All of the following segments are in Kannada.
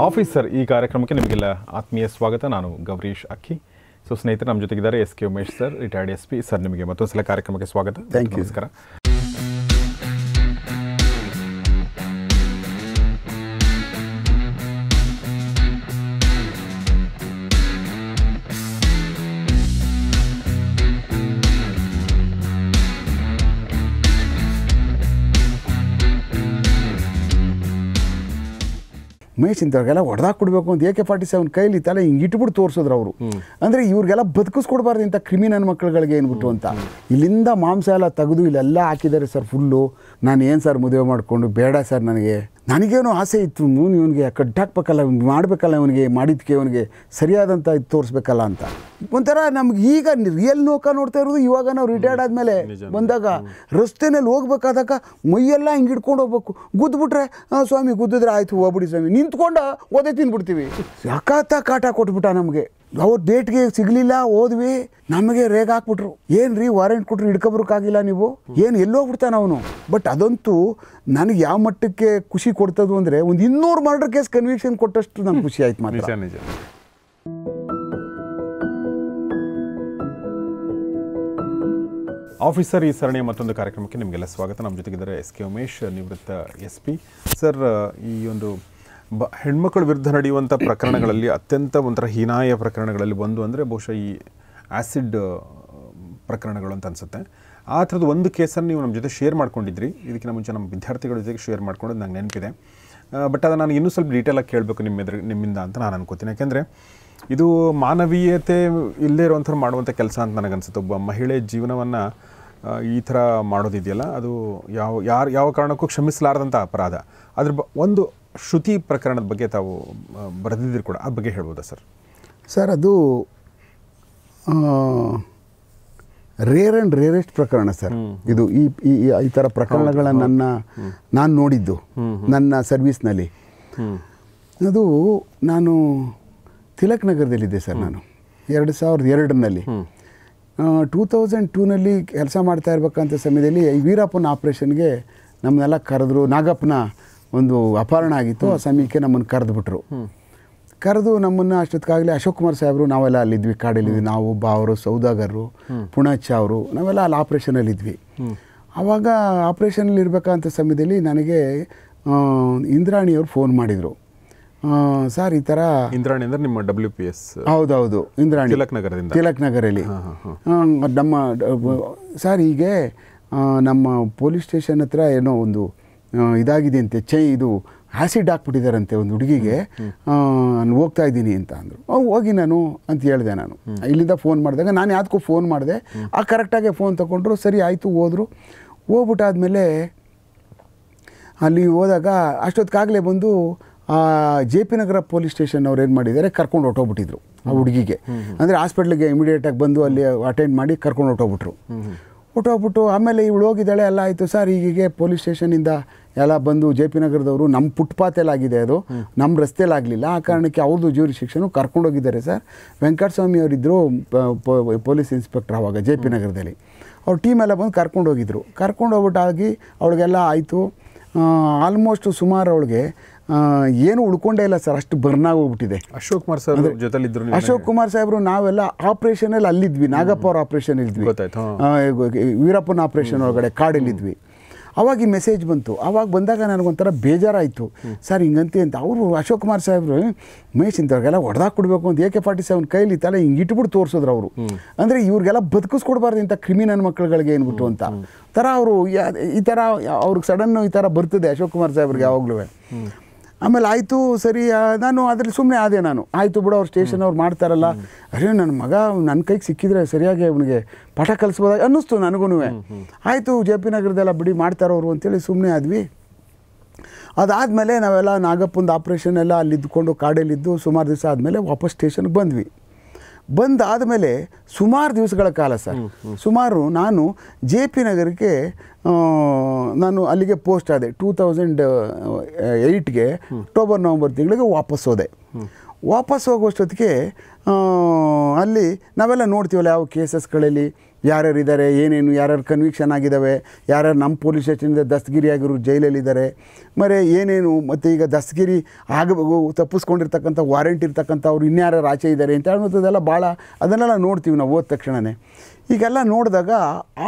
ಆಫೀಸರ್ ಈ ಕಾರ್ಯಕ್ರಮಕ್ಕೆ ನಿಮಗೆಲ್ಲ ಆತ್ಮೀಯ ಸ್ವಾಗತ ನಾನು ಗೌರೀಶ್ ಅಕ್ಕಿ ಸೋ ಸ್ನೇಹಿತರೆ ನಮ್ಮ ಜೊತೆ ಇದ್ದಾರೆ S K Umesh sir retired SP sir ನಿಮಗೆ ಮತ್ತೊಂದು ಸಲ ಕಾರ್ಯಕ್ರಮಕ್ಕೆ ಸ್ವಾಗತ ನಮಸ್ಕಾರ ಉಮೇಶ್ ಇಂಥವ್ರಿಗೆಲ್ಲ ಹೊಡೆದಾಕ್ ಕೊಡಬೇಕು ಅಂತ ಏಕೆ ಪಾರ್ಟಿಸಿ ಅವ್ನ ಕೈಲಿ ತಲೆ ಹಿಂಗೆ ಇಟ್ಬಿಟ್ಟು ತೋರಿಸಿದ್ರು ಅವರು ಅಂದರೆ ಇವ್ರಿಗೆಲ್ಲ ಬದುಕಿಸ್ಕೊಡ್ಬಾರ್ದು ಇಂಥ ಕ್ರಿಮಿನಲ್ ಮಕ್ಕಳುಗಳಿಗೆ ಏನ್ಬಿಟ್ಟು ಅಂತ ಇಲ್ಲಿಂದ ಮಾಂಸ ಎಲ್ಲ ತೆಗೆದು ಇಲ್ಲೆಲ್ಲ ಹಾಕಿದ್ದಾರೆ ಸರ್ ಫುಲ್ಲು ನಾನು ಏನು ಸರ್ ಮದುವೆ ಮಾಡಿಕೊಂಡು ಬೇಡ ಸರ್ ನನಗೇನು ಆಸೆ ಇತ್ತು ನೀನು ಇವನಿಗೆ ಕಟ್ಟಾಕ್ಬೇಕಲ್ಲ ಇವ್ನಿಗೆ ಮಾಡಬೇಕಲ್ಲ ಇವನಿಗೆ ಮಾಡಿದ್ಕೆ ಇವನಿಗೆ ಸರಿಯಾದಂಥ ಇದು ತೋರಿಸ್ಬೇಕಲ್ಲ ಅಂತ ಒಂಥರ ನಮ್ಗೆ ಈಗ ರಿಯಲ್ ನೋಕ ನೋಡ್ತಾ ಇರೋದು ಇವಾಗ ನಾವು ರಿಟೈರ್ಡ್ ಆದಮೇಲೆ ಬಂದಾಗ ರಸ್ತೆನಲ್ಲಿ ಹೋಗ್ಬೇಕಾದಾಗ ಮೈಯೆಲ್ಲ ಹಿಂಗೆ ಹಿಡ್ಕೊಂಡು ಹೋಗ್ಬೇಕು ಗುದ್ದುಬಿಟ್ರೆ ಸ್ವಾಮಿ ಗುದ್ದಿದ್ರೆ ಆಯಿತು ಹೋಗ್ಬಿಡಿ ಸ್ವಾಮಿ ನಿಂತ್ಕೊಂಡು ಓದೇ ತಿಂದ್ಬಿಡ್ತೀವಿ ಸಖಾತ ಕಾಟ ಕೊಟ್ಬಿಟ್ಟ ನಮಗೆ ಅವ್ರ ಡೇಟ್ಗೆ ಸಿಗಲಿಲ್ಲ ಓದ್ವಿ ನಮಗೆ ರೇಗ್ ಹಾಕ್ಬಿಟ್ರು ಏನು ರೀ ವಾರೆಂಟ್ ಕೊಟ್ಟರು ಹಿಡ್ಕೊಬ್ರಕ್ಕಾಗಿಲ್ಲ ನೀವು ಏನು ಎಲ್ಲೋಗ್ಬಿಡ್ತಾನೆ ಅವನು ಬಟ್ ಅದಂತೂ ನನಗೆ ಯಾವ ಮಟ್ಟಕ್ಕೆ ಖುಷಿ ಕೊಡ್ತದ್ದು ಅಂದರೆ ಒಂದು 200 ಮರ್ಡರ್ ಕೇಸ್ ಕನ್ವಿಕ್ಷನ್ ಕೊಟ್ಟಷ್ಟು ನನಗೆ ಖುಷಿ ಆಯ್ತು ಮಾತ್ರ ನಿಜ ಆಫೀಸರ್ ಈ ಸರಣಿಯ ಮತ್ತೊಂದು ಕಾರ್ಯಕ್ರಮಕ್ಕೆ ನಿಮಗೆಲ್ಲ ಸ್ವಾಗತ ನಮ್ಮ ಜೊತೆಗಿದ್ದಾರೆ ಎಸ್ ಕೆ ಉಮೇಶ್ ನಿವೃತ್ತ ಎಸ್ ಪಿ ಸರ್ ಈ ಒಂದು ಹೆಣ್ಮಕ್ಕಳ ವಿರುದ್ಧ ನಡೆಯುವಂಥ ಪ್ರಕರಣಗಳಲ್ಲಿ ಅತ್ಯಂತ ಒಂಥರ ಹೀನಾಯ ಪ್ರಕರಣಗಳಲ್ಲಿ ಒಂದು ಅಂದರೆ ಬಹುಶಃ ಈ ಆ್ಯಸಿಡ್ ಪ್ರಕರಣಗಳು ಅಂತ ಅನಿಸುತ್ತೆ ಆ ಥರದ್ದು ಒಂದು ಕೇಸನ್ನು ನೀವು ನಮ್ಮ ಜೊತೆ ಶೇರ್ ಮಾಡ್ಕೊಂಡಿದ್ರಿ ಇದಕ್ಕಿಂತ ಮುಂಚೆ ನಮ್ಮ ವಿದ್ಯಾರ್ಥಿಗಳ ಜೊತೆಗೆ ಶೇರ್ ಮಾಡ್ಕೊಂಡದ್ದು ನಂಗೆ ನೆನಪಿದೆ ಬಟ್ ಅದು ನಾನು ಇನ್ನೂ ಸ್ವಲ್ಪ ಡೀಟೇಲಾಗಿ ಕೇಳಬೇಕು ನಿಮ್ಮಿಂದ ಅಂತ ನಾನು ಅನ್ಕೋತೀನಿ ಯಾಕೆಂದರೆ ಇದು ಮಾನವೀಯತೆ ಇಲ್ಲದೇ ಇರೋವಂಥವ್ರು ಮಾಡುವಂಥ ಕೆಲಸ ಅಂತ ನನಗನ್ಸುತ್ತೆ ಒಬ್ಬ ಮಹಿಳೆ ಜೀವನವನ್ನು ಈ ಥರ ಮಾಡೋದಿದೆಯಲ್ಲ ಅದು ಯಾವ ಕಾರಣಕ್ಕೂ ಕ್ಷಮಿಸಲಾರದಂಥ ಅಪರಾಧ ಅದ್ರ ಒಂದು ಶ್ರುತಿ ಪ್ರಕರಣದ ಬಗ್ಗೆ ತಾವು ಬರೆದಿದ್ದೀರಿ ಕೂಡ ಆ ಬಗ್ಗೆ ಹೇಳ್ಬೋದಾ ಸರ್ ಸರ್ ಅದು ರೇರ್ ಆ್ಯಂಡ್ ರೇರೆಸ್ಟ್ ಪ್ರಕರಣ ಸರ್ ಇದು ಈ ಈ ಥರ ಪ್ರಕರಣಗಳನ್ನು ನಾನು ನೋಡಿದ್ದು ನನ್ನ ಸರ್ವಿಸ್ನಲ್ಲಿ ಅದು ನಾನು ತಿಲಕ್ ನಗರದಲ್ಲಿದ್ದೆ ಸರ್ ನಾನು 2002ರಲ್ಲಿ 2002ನಲ್ಲಿ ಕೆಲಸ ಮಾಡ್ತಾ ಇರಬೇಕಂತ ಸಮಯದಲ್ಲಿ ವೀರಪ್ಪನ ಆಪ್ರೇಷನ್ಗೆ ನಮ್ಮನ್ನೆಲ್ಲ ಕರೆದ್ರು ನಾಗಪ್ಪನ ಒಂದು ಅಪಹರಣ ಆಗಿತ್ತು ಆ ಸಮಯಕ್ಕೆ ನಮ್ಮನ್ನು ಕರೆದುಬಿಟ್ರು ಕರೆದು ನಮ್ಮನ್ನು ಅಷ್ಟೊತ್ತಿಗಾಗಲೇ ಅಶೋಕ್ ಕುಮಾರ್ ಸಾಹೇಬರು ನಾವೆಲ್ಲ ಅಲ್ಲಿದ್ವಿ ಕಾಡಲ್ಲಿದ್ವಿ ನಾವು ಅವರು ಸೌದಾಗರರು ಪುಣಚ್ ಅವರು ನಾವೆಲ್ಲ ಅಲ್ಲಿ ಆಪ್ರೇಷನಲ್ಲಿದ್ವಿ ಆವಾಗ ಆಪ್ರೇಷನಲ್ಲಿ ಇರಬೇಕಂತ ಸಮಯದಲ್ಲಿ ನನಗೆ ಇಂದ್ರಾಣಿಯವರು ಫೋನ್ ಮಾಡಿದರು ಸರ್ ಈ ಥರ ಇಂದ್ರಾಣಿ ಅಂದರೆ ನಿಮ್ಮ ಡಬ್ಲ್ಯೂ ಪಿ ಎಸ್ ಹೌದೌದು ಇಂದ್ರಾಣಿ ತಿಲಕ್ ನಗರಲ್ಲಿ ನಮ್ಮ ಸರ್ ಹೀಗೆ ನಮ್ಮ ಪೊಲೀಸ್ ಸ್ಟೇಷನ್ ಹತ್ರ ಏನೋ ಒಂದು ಇದಾಗಿದೆ ಅಂತೆ ಇದು ಆ್ಯಸಿಡ್ ಹಾಕ್ಬಿಟ್ಟಿದ್ದಾರಂತೆ ಒಂದು ಹುಡುಗಿಗೆ ನಾನು ಹೋಗ್ತಾ ಇದ್ದೀನಿ ಅಂತ ಅಂದರು ಹೋಗಿ ನಾನು ಅಂತ ಹೇಳಿದೆ ನಾನು ಇಲ್ಲಿಂದ ಫೋನ್ ಮಾಡಿದಾಗ ನಾನು ಯಾವುದಕ್ಕೂ ಫೋನ್ ಮಾಡಿದೆ ಆ ಕರೆಕ್ಟಾಗೆ ಫೋನ್ ತೊಗೊಂಡ್ರು ಸರಿ ಆಯಿತು ಹೋದರು ಹೋಗ್ಬಿಟ್ಟಾದ್ಮೇಲೆ ಅಲ್ಲಿ ಹೋದಾಗ ಅಷ್ಟೊತ್ತಿಗಾಗಲೇ ಬಂದು JPNagar ಪೊಲೀಸ್ ಸ್ಟೇಷನ್ ಅವ್ರು ಏನು ಮಾಡಿದ್ದಾರೆ ಕರ್ಕೊಂಡು ಹೊಟ್ಟೋಗ್ಬಿಟ್ಟಿದ್ರು ಆ ಹುಡುಗಿಗೆ ಅಂದರೆ ಹಾಸ್ಪಿಟ್ಲಿಗೆ ಇಮಿಡಿಯೇಟಾಗಿ ಬಂದು ಅಲ್ಲಿ ಅಟೆಂಡ್ ಮಾಡಿ ಕರ್ಕೊಂಡು ಹೊಟ್ಟೋಗ್ಬಿಟ್ರು ಹೊಟ್ಟೋಗ್ಬಿಟ್ಟು ಆಮೇಲೆ ಇವಳು ಹೋಗಿದ್ದಾಳೆ ಎಲ್ಲ ಆಯಿತು ಸರ್ ಹೀಗೆ ಪೊಲೀಸ್ ಸ್ಟೇಷನಿಂದ ಎಲ್ಲ ಬಂದು JPNagarದವರು ನಮ್ಮ ಫುಟ್ಪಾತಲ್ಲಾಗಿದೆ ಅದು ನಮ್ಮ ರಸ್ತೆಯಲ್ಲಾಗಲಿಲ್ಲ ಆ ಕಾರಣಕ್ಕೆ ಅವ್ರದ್ದು ಜೂರಿ ಶಿಕ್ಷಣ ಕರ್ಕೊಂಡೋಗಿದ್ದಾರೆ ಸರ್ ವೆಂಕಟಸ್ವಾಮಿ ಅವರಿದ್ದರು ಪೊಲೀಸ್ ಇನ್ಸ್ಪೆಕ್ಟರ್ ಆವಾಗ JPNagarದಲ್ಲಿ ಅವ್ರ ಟೀಮೆಲ್ಲ ಬಂದು ಕರ್ಕೊಂಡೋಗಿದ್ರು ಕರ್ಕೊಂಡೋಗ್ಬಿಟ್ಟಾಗಿ ಅವಳಿಗೆಲ್ಲ ಆಯಿತು ಆಲ್ಮೋಸ್ಟ್ ಸುಮಾರು ಅವಳಿಗೆ ಏನು ಉಳ್ಕೊಂಡೇ ಇಲ್ಲ ಸರ್ ಅಷ್ಟು ಬರ್ನಾಗಿ ಹೋಗ್ಬಿಟ್ಟಿದೆ ಅಶೋಕ್ ಕುಮಾರ್ ಸಾಹೇಬರು ನಾವೆಲ್ಲ ಆಪ್ರೇಷನಲ್ಲಿ ಅಲ್ಲಿದ್ವಿ ನಾಗಪ್ಪ ಅವ್ರ ಆಪ್ರೇಷನ್ ಇದ್ವಿ ವೀರಪ್ಪನ ಆಪ್ರೇಷನ್ ಒಳಗಡೆ ಕಾಡಲ್ಲಿದ್ವಿ ಅವಾಗ ಈ ಮೆಸೇಜ್ ಬಂತು ಆವಾಗ ಬಂದಾಗ ನನಗೊಂಥರ ಬೇಜಾರಾಯಿತು ಸರ್ ಹಿಂಗಂತೆ ಅಂತ ಅವರು ಅಶೋಕ್ ಕುಮಾರ್ ಸಾಹೇಬರು ಉಮೇಶ್ ಇಂಥವ್ರಿಗೆಲ್ಲ ಹೊಡೆದಾಕ್ ಕೊಡಬೇಕು ಅಂತ ಏಕೆ ಪಾರ್ಟಿಸಿ ಅವ್ನ ಕೈಲಿ ತಲೆ ಹಿಂಗೆ ಇಟ್ಬಿಟ್ಟು ತೋರಿಸಿದ್ರು ಅವರು ಅಂದರೆ ಇವ್ರಿಗೆಲ್ಲ ಬದುಕಿಸ್ಕೊಡ್ಬಾರ್ದು ಇಂಥ ಕ್ರಿಮಿನಲ್ ಮಕ್ಕಳುಗಳಿಗೆ ಏನ್ಬಿಟ್ಟು ಅಂತ ಥರ ಅವರು ಈ ಥರ ಅವ್ರಿಗೆ ಸಡನ್ನು ಈ ಥರ ಬರ್ತದೆ ಅಶೋಕ್ ಕುಮಾರ್ ಸಾಹೇಬ್ರಿಗೆ ಯಾವಾಗಲೂ ಆಮೇಲೆ ಆಯಿತು ಸರಿ ನಾನು ಅದರಲ್ಲಿ ಸುಮ್ಮನೆ ಆದೆ ನಾನು ಆಯಿತು ಬಿಡು ಅವ್ರು ಸ್ಟೇಷನ್ ಅವ್ರು ಮಾಡ್ತಾರಲ್ಲ ಅಯ್ಯೋ ನನ್ನ ಮಗ ನನ್ನ ಕೈಗೆ ಸಿಕ್ಕಿದ್ರೆ ಸರಿಯಾಗಿ ಅವನಿಗೆ ಪಾಠ ಕಲಿಸ್ಬೋದಾಗ ಅನ್ನಿಸ್ತು ನನಗೂ ಆಯಿತು JPNagarದೆಲ್ಲ ಬಿಡಿ ಮಾಡ್ತಾರವ್ರು ಅಂತೇಳಿ ಸುಮ್ಮನೆ ಆದ್ವಿ ಅದಾದಮೇಲೆ ನಾವೆಲ್ಲ ನಾಗಪ್ಪಂದು ಆಪ್ರೇಷನ್ ಎಲ್ಲ ಅಲ್ಲಿ ಇದ್ಕೊಂಡು ಕಾಡಲ್ಲಿದ್ದು ಸುಮಾರು ದಿವಸ ಆದಮೇಲೆ ವಾಪಸ್ ಸ್ಟೇಷನ್ಗೆ ಬಂದ್ವಿ ಬಂದಾದಮೇಲೆ ಸುಮಾರು ದಿವಸಗಳ ಕಾಲ ಸರ್ ಸುಮಾರು ನಾನು JPNagarಕ್ಕೆ ನಾನು ಅಲ್ಲಿಗೆ ಪೋಸ್ಟ್ ಆದೆ 2008ಗೆ ಅಕ್ಟೋಬರ್ ನವಂಬರ್ ತಿಂಗಳಿಗೆ ವಾಪಸ್ ಹೋದೆ ವಾಪಸ್ ಹೋಗೋಷ್ಟೊತ್ತಿಗೆ ಅಲ್ಲಿ ನಾವೆಲ್ಲ ನೋಡ್ತೀವಲ್ಲ ಯಾವ ಕೇಸಸ್ಗಳಲ್ಲಿ ಯಾರ್ಯಾರು ಇದ್ದಾರೆ, ಏನೇನು, ಯಾರ್ಯಾರು ಕನ್ವಿಕ್ಷನ್ ಆಗಿದ್ದಾವೆ, ಯಾರ್ಯಾರು ನಮ್ಮ ಪೊಲೀಸ್ ಸ್ಟೇಷನಿಂದ ದಸ್ತಗಿರಿಯಾಗಿರೋ ಜೈಲಲ್ಲಿದ್ದಾರೆ, ಮರೆ ಏನೇನು, ಮತ್ತು ಈಗ ದಸ್ತಗಿರಿ ಆಗಬೇಕು ತಪ್ಪಿಸ್ಕೊಂಡಿರ್ತಕ್ಕಂಥ ವಾರೆಂಟ್ ಇರ್ತಕ್ಕಂಥ ಅವ್ರು ಇನ್ಯಾರ್ಯಾರು ಆಚೆ ಇದ್ದಾರೆ ಅಂತ ಅನ್ನೋದೆಲ್ಲ ಭಾಳ ಅದನ್ನೆಲ್ಲ ನೋಡ್ತೀವಿ ನಾವು ಓದಿದ ತಕ್ಷಣವೇ. ಈಗೆಲ್ಲ ನೋಡಿದಾಗ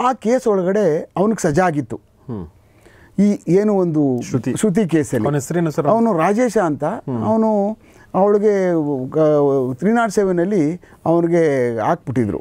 ಆ ಕೇಸ್ ಒಳಗಡೆ ಅವನಿಗೆ ಸಜಾ ಆಗಿತ್ತು. ಈ ಏನು ಒಂದು ಶ್ರುತಿ ಕೇಸಲ್ಲಿ ಅವನು ರಾಜೇಶ ಅಂತ, ಅವನು ಅವಳಿಗೆ 307 ಅವ್ರಿಗೆ ಹಾಕ್ಬಿಟ್ಟಿದ್ರು.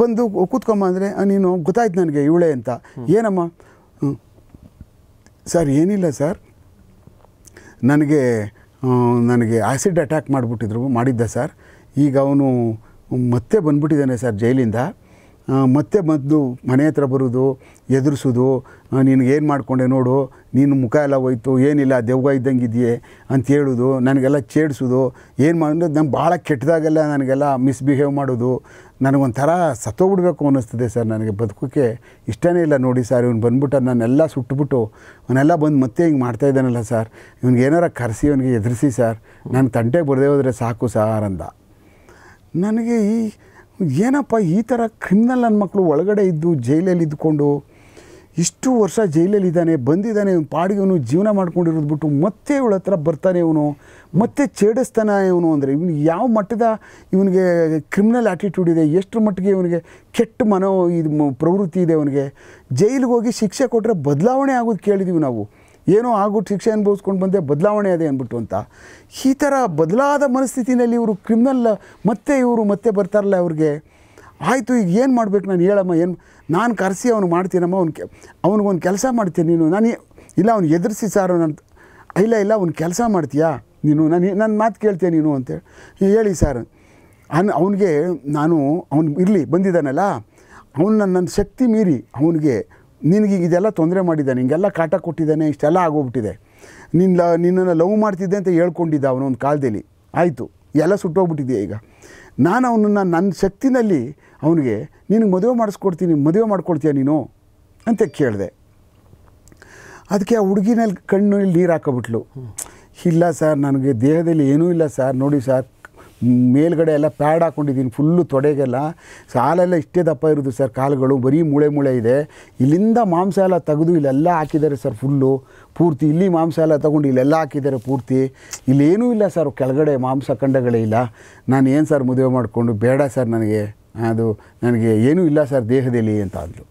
ಬಂದು ಕೂತ್ಕೊಂಬ ಅಂದರೆ ನೀನು ಗೊತ್ತಾಯ್ತು ನನಗೆ ಇವಳೆ ಅಂತ. ಏನಮ್ಮ? ಸರ್ ಏನಿಲ್ಲ ಸರ್, ನನಗೆ ಆ್ಯಸಿಡ್ ಅಟ್ಯಾಕ್ ಮಾಡಿದ್ದ ಸರ್, ಈಗ ಅವನು ಮತ್ತೆ ಬಂದುಬಿಟ್ಟಿದ್ದಾನೆ ಸರ್ ಜೈಲಿಂದ, ಮತ್ತೆ ಮೊದಲು ಮನೆ ಹತ್ರ ಬರೋದು, ಎದುರಿಸೋದು, ನಿನಗೇನು ಮಾಡಿಕೊಂಡೆ ನೋಡು, ನಿನ್ನ ಮುಖ ಎಲ್ಲ ಹೋಯ್ತು, ಏನಿಲ್ಲ ದೆವ್ವ ಇದ್ದಂಗೆ ಇದೆಯೇ ಅಂತ ಹೇಳೋದು, ನನಗೆಲ್ಲ ಚೇಡಿಸೋದು, ಏನು ಮಾಡೋದು, ನಂಗೆ ಭಾಳ ಕೆಟ್ಟದಾಗೆಲ್ಲ ನನಗೆಲ್ಲ ಮಿಸ್ಬಿಹೇವ್ ಮಾಡೋದು, ನನಗೊಂಥರ ಸತ್ತೋಗ್ಬಿಡ್ಬೇಕು ಅನ್ನಿಸ್ತದೆ ಸರ್, ನನಗೆ ಬದುಕೋಕ್ಕೆ ಇಷ್ಟನೇ ಇಲ್ಲ ನೋಡಿ ಸರ್, ಇವ್ನು ಬಂದ್ಬಿಟ್ಟು ನನ್ನೆಲ್ಲ ಸುಟ್ಟುಬಿಟ್ಟು ಅವನ್ನೆಲ್ಲ ಬಂದು ಮತ್ತೆ ಹಿಂಗೆ ಮಾಡ್ತಾಯಿದ್ದಾನಲ್ಲ ಸರ್, ಇವ್ನಿಗೆ ಏನಾರ ಕರೆಸಿ ಅವನಿಗೆ ಎದುರಿಸಿ ಸರ್, ನನ್ನ ತಂಟೆಗೆ ಬರದೇ ಹೋದರೆ ಸಾಕು ಸರ್ ಅಂದ. ನನಗೆ ಈ ಏನಪ್ಪ ಈ ಥರ ಕ್ರಿಮಿನಲ್ ನನ್ನ ಮಕ್ಕಳು ಒಳಗಡೆ ಇದ್ದು ಜೈಲಲ್ಲಿ ಇದ್ಕೊಂಡು ಇಷ್ಟು ವರ್ಷ ಜೈಲಲ್ಲಿದ್ದಾನೆ, ಬಂದಿದ್ದಾನೆ, ಇವ್ನು ಪಾಡಿಗೆ ಇವನು ಜೀವನ ಮಾಡ್ಕೊಂಡಿರೋದು ಬಿಟ್ಟು ಮತ್ತೆ ಇವಳ ಹತ್ರ ಬರ್ತಾನೆ ಇವನು, ಮತ್ತೆ ಛೇಡಿಸ್ತಾನೆ ಇವನು ಅಂದರೆ ಇವನಿಗೆ ಯಾವ ಮಟ್ಟದ ಇವನಿಗೆ ಕ್ರಿಮಿನಲ್ ಆ್ಯಟಿಟ್ಯೂಡ್ ಇದೆ, ಎಷ್ಟು ಮಟ್ಟಿಗೆ ಇವನಿಗೆ ಕೆಟ್ಟ ಮನೋ ಇದು ಪ್ರವೃತ್ತಿ ಇದೆ. ಅವನಿಗೆ ಜೈಲಿಗೆ ಹೋಗಿ ಶಿಕ್ಷೆ ಕೊಟ್ಟರೆ ಬದಲಾವಣೆ ಆಗೋದು ಕೇಳಿದ್ದೀವಿ ನಾವು, ಏನೋ ಆಗೋದು ಶಿಕ್ಷೆ ಅನುಭವಿಸ್ಕೊಂಡು ಬಂದೆ ಬದಲಾವಣೆ ಅದೇ ಅಂದ್ಬಿಟ್ಟು ಅಂತ. ಈ ಥರ ಬದಲಾದ ಮನಸ್ಥಿತಿನಲ್ಲಿ ಇವರು ಕ್ರಿಮಿನಲ್ ಮತ್ತೆ ಬರ್ತಾರಲ್ಲ ಅವ್ರಿಗೆ. ಆಯಿತು, ಈಗ ಏನು ಮಾಡಬೇಕು ನಾನು ಹೇಳಮ್ಮ, ಏನು ನಾನು ಕರೆಸಿ ಅವನು ಮಾಡ್ತೀನಮ್ಮ, ಅವ್ನಿಗೊಂದು ಕೆಲಸ ಮಾಡ್ತೀನಿ ನೀನು, ನಾನು ಇಲ್ಲ ಅವ್ನು ಎದುರಿಸಿ ಸಾರ್ ನನ್ನ, ಇಲ್ಲ ಅವ್ನು ಕೆಲಸ ಮಾಡ್ತೀಯಾ ನೀನು, ನನ್ನ ಮಾತು ಕೇಳ್ತೀಯ ನೀನು ಅಂತೇಳಿ ಹೇಳಿ ಸಾರ್ ಅವನಿಗೆ. ನಾನು ಅವ್ನು ಇರಲಿ ಬಂದಿದ್ದಾನಲ್ಲ, ಅವ್ನು ನನ್ನ ಶಕ್ತಿ ಮೀರಿ ಅವನಿಗೆ ನಿನಗೆ ಇದೆಲ್ಲ ತೊಂದರೆ ಮಾಡಿದ್ದಾನೆ, ಹಿಂಗೆಲ್ಲ ಕಾಟ ಕೊಟ್ಟಿದ್ದಾನೆ, ಇಷ್ಟೆಲ್ಲ ಆಗೋಗ್ಬಿಟ್ಟಿದೆ, ನಿನ್ನನ್ನು ಲವ್ ಮಾಡ್ತಿದ್ದೆ ಅಂತ ಹೇಳ್ಕೊಂಡಿದ್ದ ಅವನು ಒಂದು ಕಾಲದಲ್ಲಿ, ಆಯಿತು ಎಲ್ಲ ಸುಟ್ಟೋಗ್ಬಿಟ್ಟಿದೆಯಾ, ಈಗ ನಾನು ಅವನನ್ನು ನನ್ನ ಶಕ್ತಿನಲ್ಲಿ ಅವನಿಗೆ ನಿನಗೆ ಮದುವೆ ಮಾಡಿಸ್ಕೊಡ್ತೀನಿ, ಮದುವೆ ಮಾಡ್ಕೊಳ್ತೀಯ ನೀನು ಅಂತ ಕೇಳಿದೆ. ಅದಕ್ಕೆ ಆ ಹುಡುಗಿನಲ್ಲಿ ಕಣ್ಣಲ್ಲಿ ನೀರು ಹಾಕೋಬಿಟ್ಲು. ಇಲ್ಲ ಸರ್, ನನಗೆ ದೇಹದಲ್ಲಿ ಏನೂ ಇಲ್ಲ ಸರ್, ನೋಡಿ ಸರ್ ಮೇಲ್ಗಡೆ ಎಲ್ಲ ಪ್ಯಾಡ್ ಹಾಕ್ಕೊಂಡಿದ್ದೀನಿ ಫುಲ್ಲು, ತೊಡೆಗೆಲ್ಲ ಸಾಲೆಲ್ಲ ಇಷ್ಟೇ ದಪ್ಪ ಇರೋದು ಸರ್, ಕಾಲುಗಳು ಬರೀ ಮೂಳೆ ಇದೆ, ಇಲ್ಲಿಂದ ಮಾಂಸ ಎಲ್ಲ ತೆಗೆದು ಇಲ್ಲೆಲ್ಲ ಹಾಕಿದ್ದಾರೆ ಸರ್, ಫುಲ್ಲು ಪೂರ್ತಿ ಇಲ್ಲಿ ಮಾಂಸ ಎಲ್ಲ ತೊಗೊಂಡು ಇಲ್ಲೆಲ್ಲ ಹಾಕಿದ್ದಾರೆ ಪೂರ್ತಿ, ಇಲ್ಲೇನೂ ಇಲ್ಲ ಸರ್, ಕೆಳಗಡೆ ಮಾಂಸ ಖಂಡಗಳೇ ಇಲ್ಲ, ನಾನು ಏನು ಸರ್ ಮದುವೆ ಮಾಡಿಕೊಂಡು ಬೇಡ ಸರ್, ನನಗೆ ಏನೂ ಇಲ್ಲ ಸರ್ ದೇಹದಲ್ಲಿ ಅಂತ ಅಂದರು.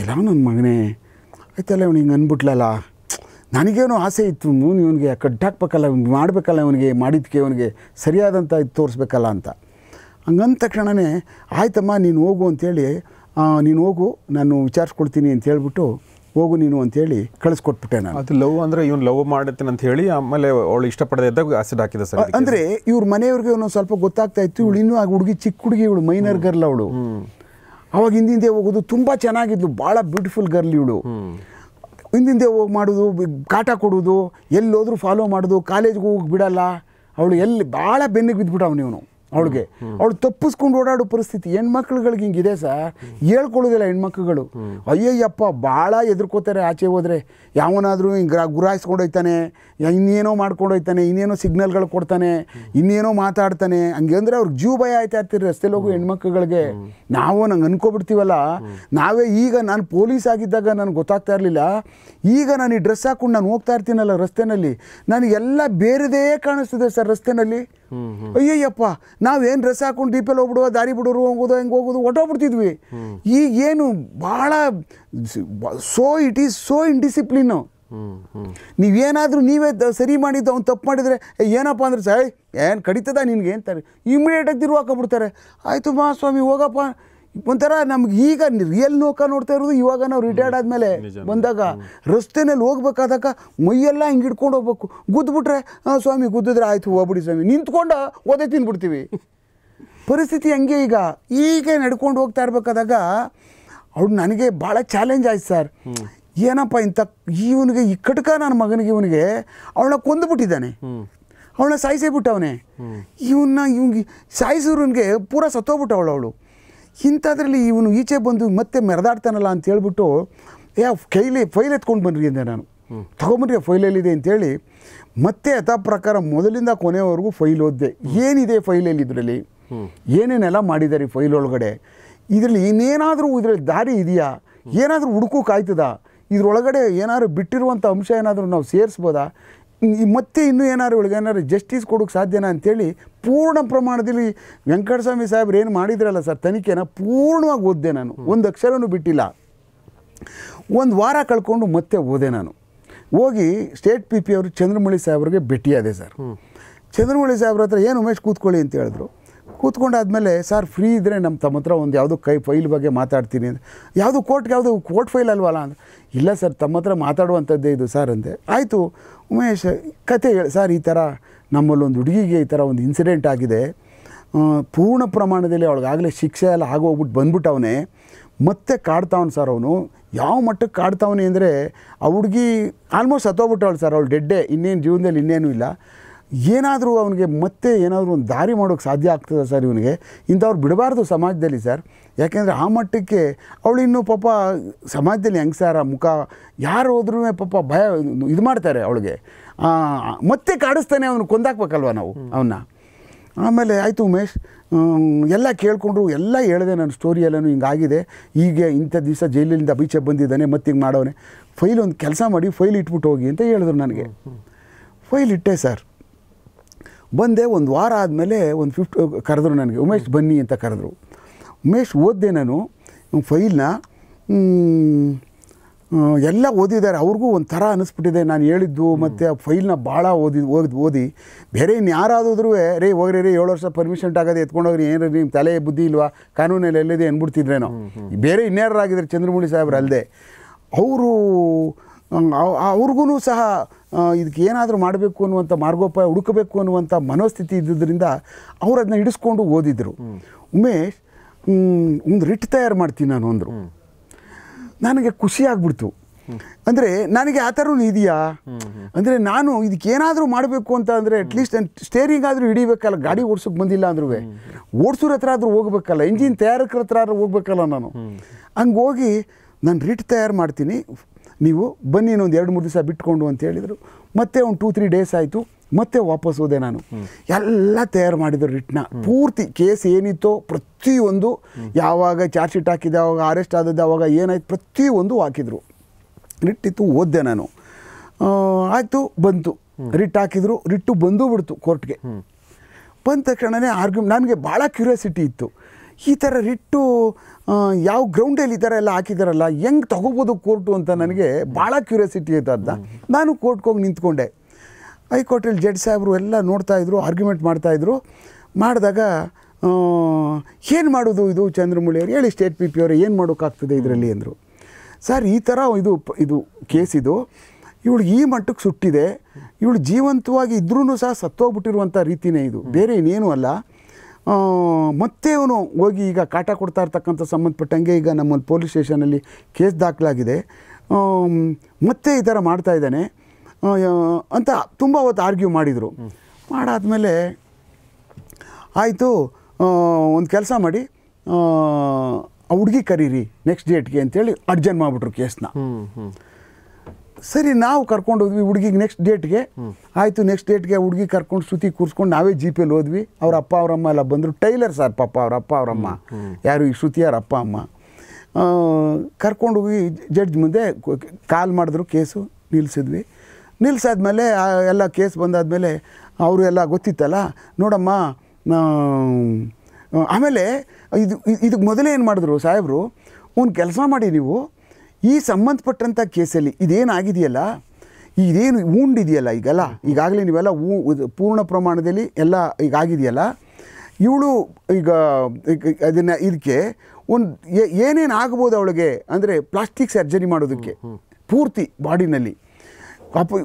ಎಲ್ಲ ನನ್ನ ಮಗನೇ ಆಯ್ತಲ್ಲ, ಅವ್ನು ಹಿಂಗೆ ಅಂದ್ಬಿಟ್ಲಲ್ಲ, ನನಗೇನೋ ಆಸೆ ಇತ್ತು, ಇವನಿಗೆ ಕಟ್ಟಾಕ್ಬೇಕಲ್ಲ, ಇವ್ನು ಮಾಡಬೇಕಲ್ಲ, ಇವನಿಗೆ ಮಾಡಿದ್ದಕ್ಕೆ ಇವನಿಗೆ ಸರಿಯಾದಂಥ ಇದು ತೋರಿಸ್ಬೇಕಲ್ಲ ಅಂತ. ಹಂಗಂದ ತಕ್ಷಣವೇ ಆಯ್ತಮ್ಮ ನೀನು ಹೋಗು ಅಂಥೇಳಿ, ನೀನು ಹೋಗು ನಾನು ವಿಚಾರಿಸ್ಕೊಳ್ತೀನಿ ಅಂತ ಹೇಳ್ಬಿಟ್ಟು ಹೋಗು ನೀನು ಅಂಥೇಳಿ ಕಳಿಸ್ಕೊಟ್ಬಿಟ್ಟೆ ನಾನು. ಅದು ಲವ್ ಅಂದರೆ ಇವ್ನು ಲವ್ ಮಾಡುತ್ತೇನೆ ಅಂತ ಹೇಳಿ ಆಮೇಲೆ ಅವಳು ಇಷ್ಟಪಡದೇ ಇದ್ದಾಗ ಆ್ಯಸಿಡ್ ಹಾಕಿದ ಸರ್. ಅಂದರೆ ಇವ್ರ ಮನೆಯವ್ರಿಗೆ ಇವನು ಸ್ವಲ್ಪ ಗೊತ್ತಾಗ್ತಾ ಇತ್ತು, ಇವಳು ಇನ್ನೂ ಆ ಹುಡುಗಿ ಚಿಕ್ಕ ಹುಡುಗಿ, ಇವಳು ಮೈನರ್ ಗರ್ಲ್ ಅವಳು, ಅವಾಗ ಹಿಂದಿಂದೆ ಹೋಗೋದು, ತುಂಬ ಚೆನ್ನಾಗಿದ್ಲು, ಭಾಳ ಬ್ಯೂಟಿಫುಲ್ ಗರ್ಲ್ ಇವಳು, ಹಿಂದಿಂದೆ ಹೋಗಿ ಮಾಡೋದು, ಕಾಟ ಕೊಡೋದು, ಎಲ್ಲೋದ್ರೂ ಫಾಲೋ ಮಾಡೋದು, ಕಾಲೇಜ್ಗೆ ಹೋಗಿ ಬಿಡಲ್ಲ ಅವಳು, ಎಲ್ಲಿ ಭಾಳ ಬೆನ್ನಿಗೆ ಬಿದ್ದುಬಿಟ್ಟವ್ ನೀವು ಅವಳಿಗೆ, ಅವಳು ತಪ್ಪಿಸ್ಕೊಂಡು ಓಡಾಡೋ ಪರಿಸ್ಥಿತಿ. ಹೆಣ್ಮಕ್ಳುಗಳಿಗೆ ಹಿಂಗಿದೆ ಸರ್, ಹೇಳ್ಕೊಳ್ಳೋದಿಲ್ಲ ಹೆಣ್ಮಕ್ಳುಗಳು, ಅಯ್ಯಯ್ಯಪ್ಪ ಭಾಳ ಎದುರ್ಕೋತಾರೆ, ಆಚೆ ಹೋದರೆ ಯಾವನಾದರೂ ಹಿಂಗೆ ಗುರಾಯಿಸ್ಕೊಂಡೋಗ್ತಾನೆ, ಇನ್ನೇನೋ ಮಾಡ್ಕೊಂಡೋಗ್ತಾನೆ, ಇನ್ನೇನೋ ಸಿಗ್ನಲ್ಗಳು ಕೊಡ್ತಾನೆ, ಇನ್ನೇನೋ ಮಾತಾಡ್ತಾನೆ, ಹಂಗೆ ಅಂದರೆ ಅವ್ರಿಗೆ ಜೀವ ಭಯ ಆಯ್ತಾ ಇರ್ತೀರಿ ರಸ್ತೆಲಿ ಹೋಗೋ ಹೆಣ್ಮಕ್ಳುಗಳಿಗೆ. ನಾವು ನಂಗೆ ಅಂದ್ಕೊಬಿಡ್ತೀವಲ್ಲ ನಾವೇ, ಈಗ ನಾನು ಪೊಲೀಸ್ ಆಗಿದ್ದಾಗ ನನಗೆ ಗೊತ್ತಾಗ್ತಾ ಇರಲಿಲ್ಲ, ಈಗ ನಾನು ಈ ಡ್ರೆಸ್ ಹಾಕ್ಕೊಂಡು ನಾನು ಹೋಗ್ತಾ ಇರ್ತೀನಲ್ಲ ರಸ್ತೆಯಲ್ಲಿ, ನನಗೆಲ್ಲ ಬೇರೆದೇ ಕಾಣಿಸ್ತದೆ ಸರ್ ರಸ್ತೆಯಲ್ಲಿ. ಅಯ್ಯಯ್ಯಪ್ಪ ನಾವೇನು ಡ್ರೆಸ್ ಹಾಕೊಂಡು ಡೀಪೆಲ್ ಹೋಗ್ಬಿಡುವ, ದಾರಿ ಬಿಡೋರು, ಹೋಗೋದು, ಹೆಂಗೆ ಹೋಗೋದು, ಹೊಟ್ಟೋಗ್ಬಿಡ್ತಿದ್ವಿ. ಈಗೇನು ಭಾಳ ಇಟ್ ಈಸ್ ಸೋ ಇಂಡಿಸಿಪ್ಲಿನ್ನು. ನೀವೇನಾದರೂ ನೀವೇ ಸರಿ ಮಾಡಿದ್ದು ಅವ್ನು ತಪ್ಪು ಮಾಡಿದರೆ ಏನಪ್ಪ ಅಂದ್ರೆ ಸರ್ ಏನು ಕಡಿತದ ನಿನಗೆ ಅಂತಾರೆ, ಇಮಿಡಿಯೇಟಾಗಿ ತಿರು ಹಾಕೊಂಡ್ಬಿಡ್ತಾರೆ. ಆಯಿತು ಮಹಾಸ್ವಾಮಿ ಹೋಗಪ್ಪ ಒಂಥರ. ನಮ್ಗೆ ಈಗ ರಿಯಲ್ ನೋಕ ನೋಡ್ತಾ ಇರೋದು ಇವಾಗ, ನಾವು ರಿಟೈರ್ಡ್ ಆದಮೇಲೆ ಬಂದಾಗ ರಸ್ತೆನಲ್ಲಿ ಹೋಗ್ಬೇಕಾದಾಗ ಮೈಯೆಲ್ಲ ಹಿಂಗೆ ಹಿಡ್ಕೊಂಡು ಹೋಗ್ಬೇಕು, ಗುದ್ದುಬಿಟ್ರೆ ಹಾಂ ಸ್ವಾಮಿ ಗುದ್ದಿದ್ರೆ ಆಯಿತು ಹೋಗ್ಬಿಡಿ ಸ್ವಾಮಿ, ನಿಂತ್ಕೊಂಡು ಓದೇ ತಿಂದ್ಬಿಡ್ತೀವಿ. ಪರಿಸ್ಥಿತಿ ಹಂಗೆ ಈಗ ನಡ್ಕೊಂಡು ಹೋಗ್ತಾ ಇರಬೇಕಾದಾಗ ಅವ್ರು ನನಗೆ ಬಹಳ ಚಾಲೆಂಜ್ ಆಯ್ತು ಸರ್ ಏನಪ್ಪ ಇಂತ ಇವನಿಗೆ ಇಕ್ಕಡಕ ನನ್ನ ಮಗನಿಗೆ ಇವನಿಗೆ ಅವಳನ್ನ ಕೊಂದು ಬಿಟ್ಟಿದ್ದಾನೆ ಅವಳನ್ನ ಸಾಯಿಸೇ ಬಿಟ್ಟವನೇ ಇವನ್ನ ಇವನಿಗೆ ಸಾಯಿಸೋರನಿಗೆ ಪೂರಾ ಸತ್ತೋಗ್ಬಿಟ್ಟ ಅವಳು ಇಂಥದ್ರಲ್ಲಿ ಇವನು ಈಚೆ ಬಂದು ಮತ್ತೆ ಮೆರೆದಾಡ್ತಾನಲ್ಲ ಅಂತ ಹೇಳಿಬಿಟ್ಟು ಯಾ ಕೈಲಿ ಫೈಲ್ ಎತ್ಕೊಂಡು ಬನ್ನಿರಿ ಅಂದೆ ನಾನು ತಗೊಂಬನ್ರಿ ಫೈಲಲ್ಲಿದೆ ಅಂತೇಳಿ ಮತ್ತೆ ಯಥಾ ಪ್ರಕಾರ ಮೊದಲಿಂದ ಕೊನೆಯವರೆಗೂ ಫೈಲ್ ಓದಿದೆ ಏನಿದೆ ಫೈಲಲ್ಲಿ ಇದರಲ್ಲಿ ಏನೇನೆಲ್ಲ ಮಾಡಿದ್ದಾರೆ ಫೈಲ್ ಒಳಗಡೆ ಇದರಲ್ಲಿ ಇನ್ನೇನಾದರೂ ಇದರಲ್ಲಿ ದಾರಿ ಇದೆಯಾ ಏನಾದರೂ ಹುಡುಕೋಕ್ಕಾಯ್ತದ ಇದ್ರೊಳಗಡೆ ಏನಾದ್ರು ಬಿಟ್ಟಿರುವಂಥ ಅಂಶ ಏನಾದರೂ ನಾವು ಸೇರಿಸ್ಬೋದಾ ಮತ್ತೆ ಇನ್ನೂ ಏನಾದ್ರು ಒಳಗೆ ಏನಾದ್ರು ಜಸ್ಟಿಸ್ ಕೊಡೋಕ್ಕೆ ಸಾಧ್ಯನಾ ಅಂತೇಳಿ ಪೂರ್ಣ ಪ್ರಮಾಣದಲ್ಲಿ ವೆಂಕಟಸ್ವಾಮಿ ಸಾಹೇಬ್ರು ಏನು ಮಾಡಿದ್ರಲ್ಲ ಸರ್ ತನಿಖೆನ ಪೂರ್ಣವಾಗಿ ಓದಿದೆ ನಾನು ಒಂದು ಅಕ್ಷರನೂ ಬಿಟ್ಟಿಲ್ಲ ಒಂದು ವಾರ ಕಳ್ಕೊಂಡು ಮತ್ತೆ ಓದೆ ನಾನು ಹೋಗಿ ಸ್ಟೇಟ್ ಪಿ ಪಿ ಅವರು ಚಂದ್ರಮೌಳಿ ಸಾಹೇಬ್ರಿಗೆ ಭೇಟಿಯಾದೆ ಸರ್ ಚಂದ್ರಮೌಳಿ ಸಾಹೇಬ್ರ ಹತ್ರ ಏನು ಉಮೇಶ್ ಕೂತ್ಕೊಳ್ಳಿ ಅಂತ ಹೇಳಿದ್ರು ಕೂತ್ಕೊಂಡಾದ್ಮೇಲೆ ಸರ್ ಫ್ರೀ ಇದ್ದರೆ ನಮ್ಮ ತಮ್ಮ ಹತ್ರ ಒಂದು ಯಾವುದೋ ಕೈ ಫೈಲ್ ಬಗ್ಗೆ ಮಾತಾಡ್ತೀನಿ ಅಂತ ಯಾವುದು ಕೋರ್ಟ್ಗೆ ಯಾವುದು ಕೋರ್ಟ್ ಫೈಲ್ ಅಲ್ವಲ್ಲ ಅಂತ ಇಲ್ಲ ಸರ್ ತಮ್ಮ ಹತ್ರ ಮಾತಾಡುವಂಥದ್ದೇ ಇದು ಸರ್ ಅಂದೆ ಆಯಿತು ಉಮೇಶ್ ಕತೆ ಹೇಳಿ ಸರ್ ಈ ಥರ ನಮ್ಮಲ್ಲೊಂದು ಹುಡುಗಿಗೆ ಈ ಥರ ಒಂದು ಇನ್ಸಿಡೆಂಟ್ ಆಗಿದೆ ಪೂರ್ಣ ಪ್ರಮಾಣದಲ್ಲಿ ಅವಳಿಗಾಗಲೇ ಶಿಕ್ಷೆ ಎಲ್ಲ ಆಗೋಗ್ಬಿಟ್ಟು ಬಂದ್ಬಿಟ್ಟವನೇ ಮತ್ತೆ ಕಾಡ್ತಾವನು ಸರ್ ಅವನು ಯಾವ ಮಟ್ಟಕ್ಕೆ ಕಾಡ್ತಾವನೆ ಅಂದರೆ ಆ ಹುಡುಗಿ ಆಲ್ಮೋಸ್ಟ್ ಸತ್ತೋಗ್ಬಿಟ್ಟವಳು ಸರ್ ಅವಳು ಡೆಡ್ಡೆ ಇನ್ನೇನು ಜೀವನದಲ್ಲಿ ಇನ್ನೇನು ಇಲ್ಲ ಏನಾದರೂ ಅವನಿಗೆ ಮತ್ತೆ ಏನಾದರೂ ಒಂದು ದಾರಿ ಮಾಡೋಕ್ಕೆ ಸಾಧ್ಯ ಆಗ್ತದೆ ಸರ್ ಇವನಿಗೆ ಇಂಥವ್ರು ಬಿಡಬಾರ್ದು ಸಮಾಜದಲ್ಲಿ ಸರ್ ಯಾಕೆಂದರೆ ಆ ಮಟ್ಟಕ್ಕೆ ಅವಳು ಇನ್ನೂ ಪಾಪ ಸಮಾಜದಲ್ಲಿ ಹೆಂಗಸಾರ ಮುಖ ಯಾರು ಹೋದ್ರೂ ಪಾಪ ಭಯ ಇದು ಮಾಡ್ತಾರೆ ಅವಳಿಗೆ ಮತ್ತೆ ಕಾಡಿಸ್ತಾನೆ ಅವನು ಕೊಂದಾಕ್ಬೇಕಲ್ವ ನಾವು ಅವನ್ನ ಆಮೇಲೆ ಆಯಿತು ಉಮೇಶ್ ಎಲ್ಲ ಕೇಳಿಕೊಂಡ್ರು ಎಲ್ಲ ಹೇಳಿದೆ ನನ್ನ ಸ್ಟೋರಿಯಲ್ಲೂ ಹಿಂಗಾಗಿದೆ ಹೀಗೆ ಇಂಥ ದಿವಸ ಜೈಲಿನಿಂದ ಬೀಚೆ ಬಂದಿದ್ದಾನೆ ಮತ್ತೆ ಹಿಂಗೆ ಮಾಡೋನೆ ಫೈಲ್ ಒಂದು ಕೆಲಸ ಮಾಡಿ ಫೈಲ್ ಇಟ್ಬಿಟ್ಟು ಹೋಗಿ ಅಂತ ಹೇಳಿದ್ರು ನನಗೆ ಫೈಲ್ ಇಟ್ಟೆ ಸರ್ ಬಂದೆ ಒಂದು ವಾರ ಆದಮೇಲೆ ಒಂದು ಫಿಫ್ಟ್ ಕರೆದ್ರು ನನಗೆ ಉಮೇಶ್ ಬನ್ನಿ ಅಂತ ಕರೆದ್ರು ಉಮೇಶ್ ಓದಿದೆ ನಾನು ಫೈಲ್ನ ಎಲ್ಲ ಓದಿದ್ದಾರೆ ಅವ್ರಿಗೂ ಒಂಥರ ಅನ್ನಿಸ್ಬಿಟ್ಟಿದೆ ನಾನು ಹೇಳಿದ್ದು ಮತ್ತು ಆ ಫೈಲ್ನ ಭಾಳ ಓದಿ ಬೇರೆ ಇನ್ನು ಯಾರಾದರೂ ರೇ ಹೋಗ್ರಿ ರೀ 7 ವರ್ಷ ಪರ್ಮಿಷನ್ ಆಗೋದು ಎತ್ಕೊಂಡೋಗ್ರಿ ಏನಾರ ನಿಮ್ಮ ತಲೆ ಬುದ್ಧಿ ಇಲ್ವಾ ಕಾನೂನಲ್ಲಿ ಎಲ್ಲಿದೆ ಅಂದ್ಬಿಡ್ತಿದ್ರೆ ನಾವು ಬೇರೆ ಇನ್ಯಾರಾಗಿದ್ದಾರೆ ಚಂದ್ರಮೌಳಿ ಸಾಹೇಬ್ರು ಅಲ್ಲದೆ ಅವ್ರಿಗೂ ಸಹ ಇದಕ್ಕೆ ಏನಾದರೂ ಮಾಡಬೇಕು ಅನ್ನುವಂಥ ಮಾರ್ಗೋಪಾಯ ಹುಡುಕಬೇಕು ಅನ್ನುವಂಥ ಮನೋಸ್ಥಿತಿ ಇದ್ದುದರಿಂದ ಅವ್ರು ಅದನ್ನ ಹಿಡಿಸ್ಕೊಂಡು ಓದಿದ್ರು ಉಮೇಶ್ ಒಂದು ರಿಟ್ ತಯಾರು ಮಾಡ್ತೀನಿ ನಾನು ಅಂದರು ನನಗೆ ಖುಷಿಯಾಗ್ಬಿಡ್ತು ಅಂದರೆ ನನಗೆ ಆ ಥರೂ ಇದೆಯಾ ಅಂದರೆ ನಾನು ಇದಕ್ಕೆ ಏನಾದರೂ ಮಾಡಬೇಕು ಅಂತ ಅಂದರೆ ಅಟ್ಲೀಸ್ಟ್ ಸ್ಟೇರಿಂಗ್ ಆದರೂ ಹಿಡಿಬೇಕಲ್ಲ ಗಾಡಿ ಓಡಿಸೋಕ್ಕೆ ಬಂದಿಲ್ಲ ಅಂದ್ರೂ ಓಡಿಸೋರ ಹತ್ರ ಆದರೂ ಹೋಗ್ಬೇಕಲ್ಲ ಇಂಜಿನ್ ತಯಾರಕರ ಹತ್ರ ಆದರೂ ಹೋಗ್ಬೇಕಲ್ಲ ನಾನು ಹಂಗೆ ಹೋಗಿ ನಾನು ರಿಟ್ ತಯಾರು ಮಾಡ್ತೀನಿ ನೀವು ಬನ್ನಿ ಇನ್ನೊಂದು 2-3 ದಿವಸ ಬಿಟ್ಕೊಂಡು ಅಂತ ಹೇಳಿದರು ಮತ್ತೆ ಒಂದು 2-3 ಡೇಸ್ ಆಯಿತು ಮತ್ತೆ ವಾಪಸ್ ಹೋದೆ ನಾನು ಎಲ್ಲ ತಯಾರು ಮಾಡಿದ್ರು ರಿಟ್ನ ಪೂರ್ತಿ ಕೇಸ್ ಏನಿತ್ತೋ ಪ್ರತಿಯೊಂದು ಯಾವಾಗ ಚಾರ್ಜ್ ಶೀಟ್ ಹಾಕಿದ್ದೆ ಅವಾಗ ಅರೆಸ್ಟ್ ಆದದ್ದು ಅವಾಗ ಏನಾಯ್ತು ಪ್ರತಿಯೊಂದು ಹಾಕಿದರು ರಿಟ್ಟಿತ್ತು ಓದಿದೆ ನಾನು ಆಯಿತು ಬಂತು ರಿಟ್ ಹಾಕಿದ್ರು ರಿಟ್ಟು ಬಂದು ಬಿಡ್ತು ಕೋರ್ಟ್ಗೆ ಬಂದ ತಕ್ಷಣವೇ ನನಗೆ ಭಾಳ ಕ್ಯೂರಿಯಾಸಿಟಿ ಇತ್ತು ಈ ಥರ ರಿಟ್ಟು ಯಾವ ಗ್ರೌಂಡಲ್ಲಿ ಈ ಥರ ಎಲ್ಲ ಹಾಕಿದಾರಲ್ಲ ಹೆಂಗೆ ತಗೋಬೋದು ಕೋರ್ಟು ಅಂತ ನನಗೆ ಭಾಳ ಕ್ಯೂರಿಯಾಸಿಟಿ ಇತ್ತು ಅದನ್ನ ನಾನು ಕೋರ್ಟ್ಗೆ ಹೋಗಿ ನಿಂತ್ಕೊಂಡೆ ಹೈಕೋರ್ಟಲ್ಲಿ ಜಡ್ಜ್ ಸಾಹೇಬರು ಎಲ್ಲ ನೋಡ್ತಾಯಿದ್ರು ಆರ್ಗ್ಯುಮೆಂಟ್ ಮಾಡ್ತಾಯಿದ್ರು ಮಾಡಿದಾಗ ಏನು ಮಾಡೋದು ಇದು ಚಂದ್ರಮೌಳಿ ಅವ್ರು ಹೇಳಿ ಸ್ಟೇಟ್ ಪಿ ಪಿ ಅವರು ಏನು ಮಾಡೋಕ್ಕಾಗ್ತದೆ ಇದರಲ್ಲಿ ಅಂದರು ಸರ್ ಈ ಥರ ಇದು ಇದು ಕೇಸಿದು ಇವಳು ಈ ಮಟ್ಟಕ್ಕೆ ಸುಟ್ಟಿದೆ ಇವಳು ಜೀವಂತವಾಗಿ ಇದ್ರೂ ಸಹ ಸತ್ತೋಗ್ಬಿಟ್ಟಿರುವಂಥ ರೀತಿಯೇ ಇದು ಬೇರೆ ಇನ್ನೇನು ಅಲ್ಲ ಮತ್ತೆ ಅವನು ಹೋಗಿ ಈಗ ಕಾಟ ಕೊಡ್ತಾ ಇರ್ತಕ್ಕಂಥ ಸಂಬಂಧಪಟ್ಟಂಗೆ ಈಗ ನಮ್ಮಲ್ಲಿ ಪೊಲೀಸ್ ಸ್ಟೇಷನಲ್ಲಿ ಕೇಸ್ ದಾಖಲಾಗಿದೆ ಮತ್ತೆ ಈ ಥರ ಮಾಡ್ತಾಯಿದ್ದಾನೆ ಅಂತ ತುಂಬ ಅವತ್ತು ಆರ್ಗ್ಯೂ ಮಾಡಿದರು ಮಾಡಾದಮೇಲೆ ಆಯಿತು ಒಂದು ಕೆಲಸ ಮಾಡಿ ಆ ಹುಡುಗಿ ಕರೀರಿ ನೆಕ್ಸ್ಟ್ ಡೇಟ್ಗೆ ಅಂತೇಳಿ ಅಡ್ಜನ್ ಮಾಡಿಬಿಟ್ರು ಕೇಸ್ನ ಸರಿ ನಾವು ಕರ್ಕೊಂಡು ಹೋದ್ವಿ ಹುಡುಗಿಗೆ ನೆಕ್ಸ್ಟ್ ಡೇಟ್ಗೆ ಆಯಿತು ನೆಕ್ಸ್ಟ್ ಡೇಟ್ಗೆ ಹುಡುಗಿ ಕರ್ಕೊಂಡು ಶ್ರುತಿ ಕೂರಿಸ್ಕೊಂಡು ನಾವೇ ಜಿ ಪಿಯಲ್ಲಿ ಹೋದ್ವಿ ಅವ್ರ ಅಪ್ಪ ಅವರಮ್ಮ ಎಲ್ಲ ಬಂದರು ಟೈಲರ್ ಸರ್ ಪಾಪ ಅವ್ರ ಅಪ್ಪ ಅವರಮ್ಮ ಯಾರು ಈ ಶ್ರುತಿ ಅವ್ರ ಅಪ್ಪ ಅಮ್ಮ ಕರ್ಕೊಂಡು ಹೋಗಿ ಜಡ್ಜ್ ಮುಂದೆ ಕಾಲ್ ಮಾಡಿದ್ರು ಕೇಸು ನಿಲ್ಲಿಸಿದ್ವಿ ನಿಲ್ಲಿಸಾದ್ಮೇಲೆ ಎಲ್ಲ ಕೇಸ್ ಬಂದಾದಮೇಲೆ ಅವರು ಎಲ್ಲ ಗೊತ್ತಿತ್ತಲ್ಲ ನೋಡಮ್ಮ ಆಮೇಲೆ ಇದಕ್ಕೆ ಮೊದಲೇ ಏನು ಮಾಡಿದ್ರು ಸಾಹೇಬರು ಒಂದು ಕೆಲಸ ಮಾಡಿ ನೀವು ಈ ಸಂಬಂಧಪಟ್ಟಂಥ ಕೇಸಲ್ಲಿ ಇದೇನಾಗಿದೆಯಲ್ಲ ಇದೇನು ವೂಂಡ್ ಇದೆಯಲ್ಲ ಈಗಲ್ಲ ಈಗಾಗಲೇ ನೀವೆಲ್ಲ ಪೂರ್ಣ ಪ್ರಮಾಣದಲ್ಲಿ ಎಲ್ಲ ಈಗಾಗಿದೆಯಲ್ಲ ಇವಳು ಈಗ ಅದನ್ನು ಇದಕ್ಕೆ ಒಂದು ಏನೇನು ಆಗ್ಬೋದು ಅವಳಿಗೆ ಅಂದರೆ ಪ್ಲಾಸ್ಟಿಕ್ ಸರ್ಜರಿ ಮಾಡೋದಕ್ಕೆ ಪೂರ್ತಿ ಬಾಡಿನಲ್ಲಿ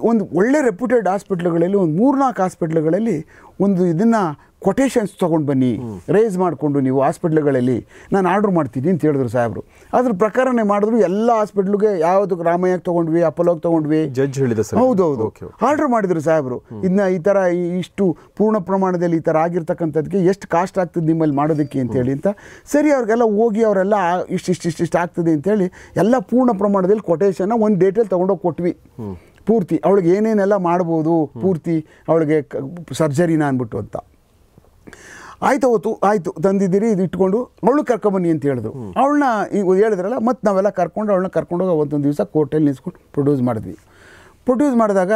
ಒಂದು ಒಳ್ಳೆ ರೆಪ್ಯೂಟೆಡ್ ಹಾಸ್ಪಿಟಲ್ಗಳಲ್ಲಿ ಒಂದು 3-4 ಹಾಸ್ಪಿಟಲ್ಗಳಲ್ಲಿ ಒಂದು ಇದನ್ನ ಕೊಟೇಷನ್ಸ್ ತಗೊಂಡು ಬನ್ನಿ ರೇಸ್ ಮಾಡ್ಕೊಂಡು ನೀವು ಹಾಸ್ಪಿಟಲ್ಗಳಲ್ಲಿ ನಾನು ಆರ್ಡರ್ ಮಾಡ್ತೀನಿ ಅಂತ ಹೇಳಿದ್ರು ಸಾಹೇಬ್ರು. ಅದರ ಪ್ರಕಾರನೇ ಮಾಡಿದ್ರು ಎಲ್ಲ ಹಾಸ್ಪಿಟಲ್ಗೆ ಯಾವುದು ರಾಮಯ್ಯಕ್ಕೆ ತಗೊಂಡ್ವಿ ಅಪೋಲೋಗೆ ತಗೊಂಡ್ವಿ ಜಡ್ಜ್ ಹೇಳಿದ ಸರ್ ಹೌದೌದು ಆರ್ಡರ್ ಮಾಡಿದ್ರು ಸಾಹೇಬ್ರು ಇದನ್ನ ಈ ಥರ ಇಷ್ಟು ಪೂರ್ಣ ಪ್ರಮಾಣದಲ್ಲಿ ಈ ಥರ ಆಗಿರ್ತಕ್ಕಂಥದಕ್ಕೆ ಎಷ್ಟು ಕಾಸ್ಟ್ ಆಗ್ತದೆ ನಿಮ್ಮಲ್ಲಿ ಮಾಡೋದಕ್ಕೆ ಅಂತೇಳಿ ಅಂತ ಸರಿ ಅವ್ರಿಗೆಲ್ಲ ಹೋಗಿ ಅವರೆಲ್ಲ ಇಷ್ಟು ಆಗ್ತದೆ ಅಂತೇಳಿ ಎಲ್ಲ ಪೂರ್ಣ ಪ್ರಮಾಣದಲ್ಲಿ ಕೊಟೇಷನ್ನ ಒಂದು ಡೇಟಲ್ಲಿ ತೊಗೊಂಡೋಗಿ ಕೊಟ್ವಿ ಪೂರ್ತಿ ಅವಳಿಗೆ ಏನೇನೆಲ್ಲ ಮಾಡ್ಬೋದು ಪೂರ್ತಿ ಅವಳಿಗೆ ಸರ್ಜರಿನ ಅಂದ್ಬಿಟ್ಟು ಅಂತ ಆಯ್ತು ಅವತ್ತು ಆಯಿತು ತಂದಿದ್ದೀರಿ ಇದು ಇಟ್ಕೊಂಡು ಅವಳು ಕರ್ಕೊಬನ್ನಿ ಅಂತ ಹೇಳಿದ್ರು ಅವಳನ್ನ ಹೇಳಿದ್ರಲ್ಲ ಮತ್ತು ನಾವೆಲ್ಲ ಕರ್ಕೊಂಡು ಅವಳನ್ನ ಕರ್ಕೊಂಡೋಗಿ ಒಂದೊಂದು ದಿವಸ ಕೋರ್ಟಲ್ಲಿ ನಿಲ್ಸ್ಕೊಂಡು ಪ್ರೊಡ್ಯೂಸ್ ಮಾಡಿದ್ವಿ. ಪ್ರೊಡ್ಯೂಸ್ ಮಾಡಿದಾಗ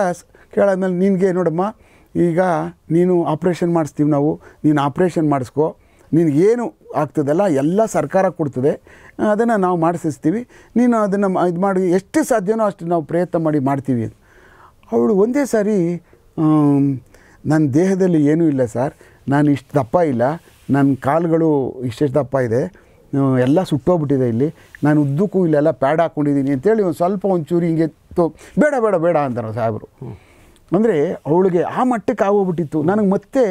ಕೇಳಾದ್ಮೇಲೆ ನಿನಗೆ ನೋಡಮ್ಮ ಈಗ ನೀನು ಆಪ್ರೇಷನ್ ಮಾಡಿಸ್ತೀವಿ ನಾವು ನೀನು ಆಪ್ರೇಷನ್ ಮಾಡಿಸ್ಕೊ ನಿನಗೇನು ಆಗ್ತದಲ್ಲ ಎಲ್ಲ ಸರ್ಕಾರ ಕೊಡ್ತದೆ ಅದನ್ನು ನಾವು ಮಾಡಿಸ್ತೀವಿ ನೀನು ಅದನ್ನು ಇದು ಮಾಡಿ ಎಷ್ಟು ಸಾಧ್ಯನೋ ಅಷ್ಟು ನಾವು ಪ್ರಯತ್ನ ಮಾಡಿ ಮಾಡ್ತೀವಿ. ಅವಳು ಒಂದೇ ಸಾರಿ ನನ್ನ ದೇಹದಲ್ಲಿ ಏನೂ ಇಲ್ಲ ಸರ್ ನಾನು ಇಷ್ಟು ದಪ್ಪ ಇಲ್ಲ ನನ್ನ ಕಾಲುಗಳು ಇಷ್ಟೆಷ್ಟು ದಪ್ಪ ಇದೆ ಎಲ್ಲ ಸುಟ್ಟೋಗ್ಬಿಟ್ಟಿದೆ ಇಲ್ಲಿ ನಾನು ಉದ್ದಕ್ಕೂ ಇಲ್ಲೆಲ್ಲ ಪ್ಯಾಡ್ ಹಾಕ್ಕೊಂಡಿದ್ದೀನಿ ಅಂತೇಳಿ ಒಂದು ಸ್ವಲ್ಪ ಒಂಚೂರು ಹಿಂಗೆ ಬೇಡ ಬೇಡ ಬೇಡ ಅಂತಾರೆ ಸಾಹೇಬರು. ಅಂದರೆ ಅವಳಿಗೆ ಆ ಮಟ್ಟಕ್ಕೆ ಆಗೋಗ್ಬಿಟ್ಟಿತ್ತು ನನಗೆ ಮತ್ತೆ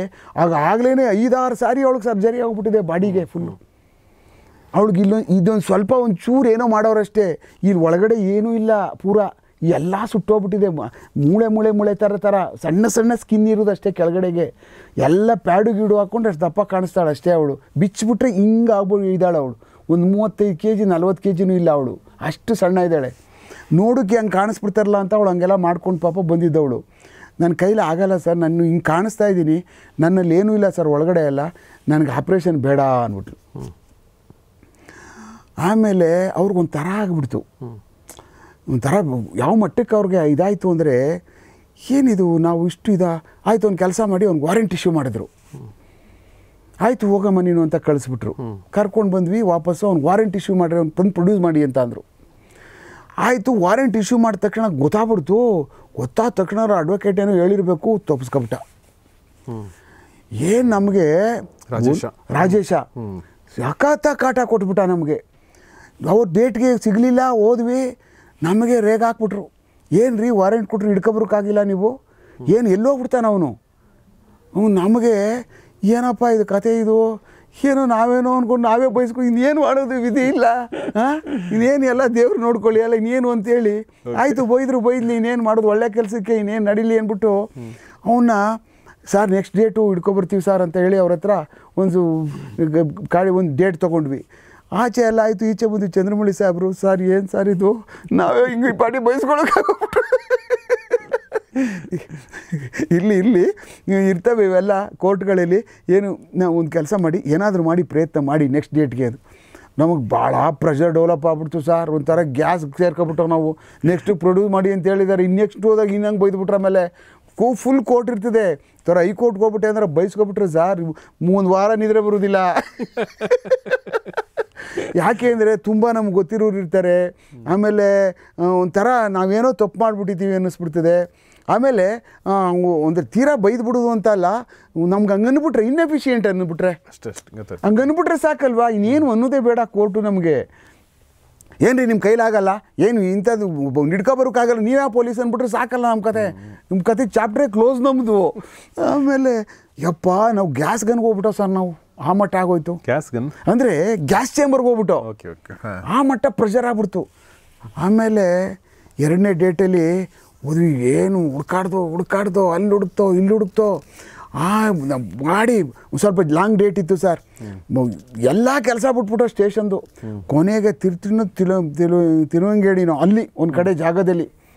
ಆಗ ಆಗಲೇ 5-6 ಸಾರಿ ಅವಳಿಗೆ ಸರ್ಜರಿ ಆಗಿಬಿಟ್ಟಿದೆ ಬಾಡಿಗೆ ಫುಲ್ಲು ಅವಳಿಗೆ ಇದೊಂದು ಸ್ವಲ್ಪ ಒಂದು ಚೂರು ಏನೋ ಮಾಡೋರಷ್ಟೇ ಇಲ್ಲಿ ಒಳಗಡೆ ಏನೂ ಇಲ್ಲ ಪೂರಾ ಎಲ್ಲ ಸುಟ್ಟೋಗ್ಬಿಟ್ಟಿದೆ ಮೂಳೆ ಮೂಳೆ ಮೂಳೆ ಥರ ಸಣ್ಣ ಸಣ್ಣ ಸ್ಕಿನ್ ಇರೋದಷ್ಟೇ ಕೆಳಗಡೆಗೆ ಎಲ್ಲ ಪ್ಯಾಡು ಗೀಡು ಹಾಕ್ಕೊಂಡು ಅಷ್ಟು ದಪ್ಪ ಕಾಣಿಸ್ತಾಳೆ ಅಷ್ಟೇ ಅವಳು ಬಿಚ್ಚಿಬಿಟ್ರೆ ಹಿಂಗೆ ಆಗ್ಬೋದು ಇದ್ದಾಳೆ ಅವಳು ಒಂದು 35 kg 40 kg ಇಲ್ಲ ಅವಳು ಅಷ್ಟು ಸಣ್ಣ ಇದ್ದಾಳೆ ನೋಡೋಕ್ಕೆ ಹಂಗೆ ಕಾಣಿಸ್ಬಿಡ್ತಾರಲ್ಲ ಅಂತ ಅವಳು ಹಂಗೆಲ್ಲ ಮಾಡ್ಕೊಂಡು ಪಾಪ ಬಂದಿದ್ದವಳು. ನನ್ನ ಕೈಲಿ ಆಗಲ್ಲ ಸರ್ ನಾನು ಹಿಂಗೆ ಕಾಣಿಸ್ತಾ ಇದ್ದೀನಿ ನನ್ನಲ್ಲಿ ಏನೂ ಇಲ್ಲ ಸರ್ ಒಳಗಡೆ ಎಲ್ಲ ನನಗೆ ಆಪ್ರೇಷನ್ ಬೇಡ ಅಂದ್ಬಿಟ್ಲು. ಆಮೇಲೆ ಅವ್ರಿಗೊಂಥರ ಆಗಿಬಿಡ್ತು ಒಂಥರ ಯಾವ ಮಟ್ಟಕ್ಕೆ ಅವ್ರಿಗೆ ಇದಾಯಿತು ಅಂದರೆ ಏನಿದು ನಾವು ಇಷ್ಟು ಆಯಿತು ಒಂದು ಕೆಲಸ ಮಾಡಿ ಅವ್ನಿಗೆ ವಾರೆಂಟ್ ಇಶ್ಯೂ ಮಾಡಿದ್ರು ಆಯಿತು ಹೋಗಮ್ಮ ನೀನು ಅಂತ ಕಳಿಸ್ಬಿಟ್ರು ಕರ್ಕೊಂಡು ಬಂದ್ವಿ ವಾಪಸ್ಸು ಅವ್ನು ವಾರೆಂಟ್ ಇಶ್ಯೂ ಮಾಡಿರಿ ಅವ್ನು ಬಂದು ಪ್ರೊಡ್ಯೂಸ್ ಮಾಡಿ ಅಂತ ಅಂದರು. ಆಯಿತು ವಾರೆಂಟ್ ಇಶ್ಯೂ ಮಾಡಿದ ತಕ್ಷಣ ಗೊತ್ತಾಗ್ಬಿಡ್ತು ಗೊತ್ತಾದ ತಕ್ಷಣ ಅವ್ರ ಅಡ್ವೊಕೇಟ್ ಏನೋ ಹೇಳಿರಬೇಕು ತಪ್ಪಿಸ್ಕೊಬಿಟ್ಟ ಏನು ನಮಗೆ ರಾಜೇಶ ಸಖಾತ ಕಾಟ ಕೊಟ್ಬಿಟ್ಟ ನಮಗೆ ಅವ್ರ ಡೇಟ್ಗೆ ಸಿಗಲಿಲ್ಲ ಹೋದ್ವಿ ನಮಗೆ ರೇಗ ಹಾಕ್ಬಿಟ್ರು ಏನು ರೀ ವಾರೆಂಟ್ ಕೊಟ್ಟರು ಹಿಡ್ಕೊಬರೋಕ್ಕಾಗಿಲ್ಲ ನೀವು ಏನು ಎಲ್ಲೋಗ್ಬಿಡ್ತಾನೆ ಅವನು ನಮಗೆ ಏನಪ್ಪ ಇದು ಕತೆ ಇದು ಏನೋ ನಾವೇನೋ ಅಂದ್ಕೊಂಡು ನಾವೇ ಬಯಸ್ಕೊ ಇನ್ನೇನು ಮಾಡೋದು ವಿಧಿ ಇಲ್ಲ ಹಾಂ ಇನ್ನೇನು ಎಲ್ಲ ದೇವ್ರು ನೋಡ್ಕೊಳ್ಳಿ ಅಲ್ಲ ಇನ್ನೇನು ಅಂತೇಳಿ ಆಯಿತು ಬೈದರು ಬೈದ್ಲಿ ಇನ್ನೇನು ಮಾಡೋದು ಒಳ್ಳೆ ಕೆಲಸಕ್ಕೆ ಇನ್ನೇನು ನಡೀಲಿ ಅಂದ್ಬಿಟ್ಟು ಅವನ್ನ ಸರ್ ನೆಕ್ಸ್ಟ್ ಡೇಟು ಹಿಡ್ಕೊಬರ್ತೀವಿ ಸರ್ ಅಂತ ಹೇಳಿ ಅವ್ರ ಹತ್ರ ಒಂದು ಗಾಡಿ ಒಂದು ಡೇಟ್ ತೊಗೊಂಡ್ವಿ. ಆಚೆ ಎಲ್ಲ ಆಯಿತು ಈಚೆ ಬಂದು ಚಂದ್ರಮೌಳಿ ಸಾಹೇಬರು ಸರ್ ಏನು ಸರ್ ಇದು ನಾವೇ ಹಿಂಗೆ ಈ ಪಾರ್ಟಿ ಬಯಸ್ಕೊಳಕ್ಕಾಗ್ಬಿಟ್ಟು ಇಲ್ಲಿ ಇಲ್ಲಿ ಇರ್ತವೆ ಇವೆಲ್ಲ ಕೋರ್ಟ್ಗಳಲ್ಲಿ ಏನು ನಾವು ಒಂದು ಕೆಲಸ ಮಾಡಿ ಏನಾದರೂ ಮಾಡಿ ಪ್ರಯತ್ನ ಮಾಡಿ ನೆಕ್ಸ್ಟ್ ಡೇಟ್ಗೆ ಅದು ನಮಗೆ ಭಾಳ ಪ್ರೆಷರ್ ಡೆವಲಪ್ ಆಗ್ಬಿಡ್ತು ಸರ್ ಒಂಥರ ಗ್ಯಾಸ್ ಸೇರ್ಕೊಬಿಟ್ಟು ನಾವು ನೆಕ್ಸ್ಟು ಪ್ರೊಡ್ಯೂಸ್ ಮಾಡಿ ಅಂತ ಹೇಳಿದ್ದಾರೆ ಇನ್ನು ನೆಕ್ಸ್ಟ್ ಹೋದಾಗ ಇನ್ನಂಗೆ ಬೈದ್ಬಿಟ್ರೆ ಆಮೇಲೆ ಫುಲ್ ಕೋರ್ಟ್ ಇರ್ತದೆ ಥರ ಹೈಕೋರ್ಟ್ಗೆ ಹೋಗ್ಬಿಟ್ಟೆ ಅಂದ್ರೆ ಬೈಸ್ಕೊಬಿಟ್ರೆ ಸಾರ್ 3 ವಾರ ನಿದ್ರೆ ಬರೋದಿಲ್ಲ. ಯಾಕೆ ಅಂದರೆ ತುಂಬ ನಮ್ಗೆ ಗೊತ್ತಿರೋರು ಇರ್ತಾರೆ ಆಮೇಲೆ ಒಂಥರ ನಾವೇನೋ ತಪ್ಪು ಮಾಡಿಬಿಟ್ಟಿದ್ದೀವಿ ಅನ್ನಿಸ್ಬಿಡ್ತದೆ ಆಮೇಲೆ ಒಂದು ತೀರಾ ಬೈದ್ಬಿಡೋದು ಅಂತ ಅಲ್ಲ ನಮ್ಗೆ ಹಂಗನ್ಬಿಟ್ರೆ ಇನ್ನೆಫಿಷಿಯೆಂಟ್ ಅನ್ನಿಬಿಟ್ರೆ ಅಷ್ಟೇ ಹಂಗನ್ಬಿಟ್ರೆ ಸಾಕಲ್ವಾ ಇನ್ನೇನು ಅನ್ನೋದೇ ಬೇಡ ಕೋರ್ಟು ನಮಗೆ ಏನು ರೀ ನಿಮ್ಮ ಕೈಲಾಗಲ್ಲ ಏನು ಇಂಥದ್ದು ಹಿಡ್ಕೊಬರೋಕ್ಕಾಗಲ್ಲ ನೀವೇ ಪೊಲೀಸ್ ಅಂದ್ಬಿಟ್ರೆ ಸಾಕಲ್ಲ ನಮ್ಮ ಕತೆ ನಿಮ್ಮ ಕತೆ ಚಾಪ್ಟ್ರೇ ಕ್ಲೋಸ್ ನಮ್ಮದು. ಆಮೇಲೆ ಯಪ್ಪ ನಾವು ಗ್ಯಾಸ್ ಗನ್ಗೆ ಹೋಗ್ಬಿಟ್ಟೋ ಸರ್ ನಾವು ಆ ಮಟ್ಟ ಆಗೋಯ್ತು ಗ್ಯಾಸ್ ಗನ್ ಅಂದರೆ ಗ್ಯಾಸ್ ಚೇಂಬರ್ಗೆ ಹೋಗ್ಬಿಟ್ಟು ಆ ಮಟ್ಟ ಪ್ರೆಷರ್ ಆಗ್ಬಿಡ್ತು. ಆಮೇಲೆ 2ನೇ ಡೇಟಲ್ಲಿ ಓದಿ ಏನು ಹುಡುಕಾಡ್ದೋ ಅಲ್ಲಿ ಹುಡುಕ್ತೋ ಇಲ್ಲಿ ಹುಡುಕ್ತೋ ಮಾಡಿ ಸ್ವಲ್ಪ ಲಾಂಗ್ ಡೇಟ್ ಇತ್ತು ಸರ್ ಎಲ್ಲ ಕೆಲಸ ಬಿಟ್ಬಿಟ್ಟು ಸ್ಟೇಷನ್ದು ಕೊನೆಗೆ ತಿರುವಂಗೇಡಿನೋ ಅಲ್ಲಿ ಒಂದು ಕಡೆ ಜಾಗದಲ್ಲಿ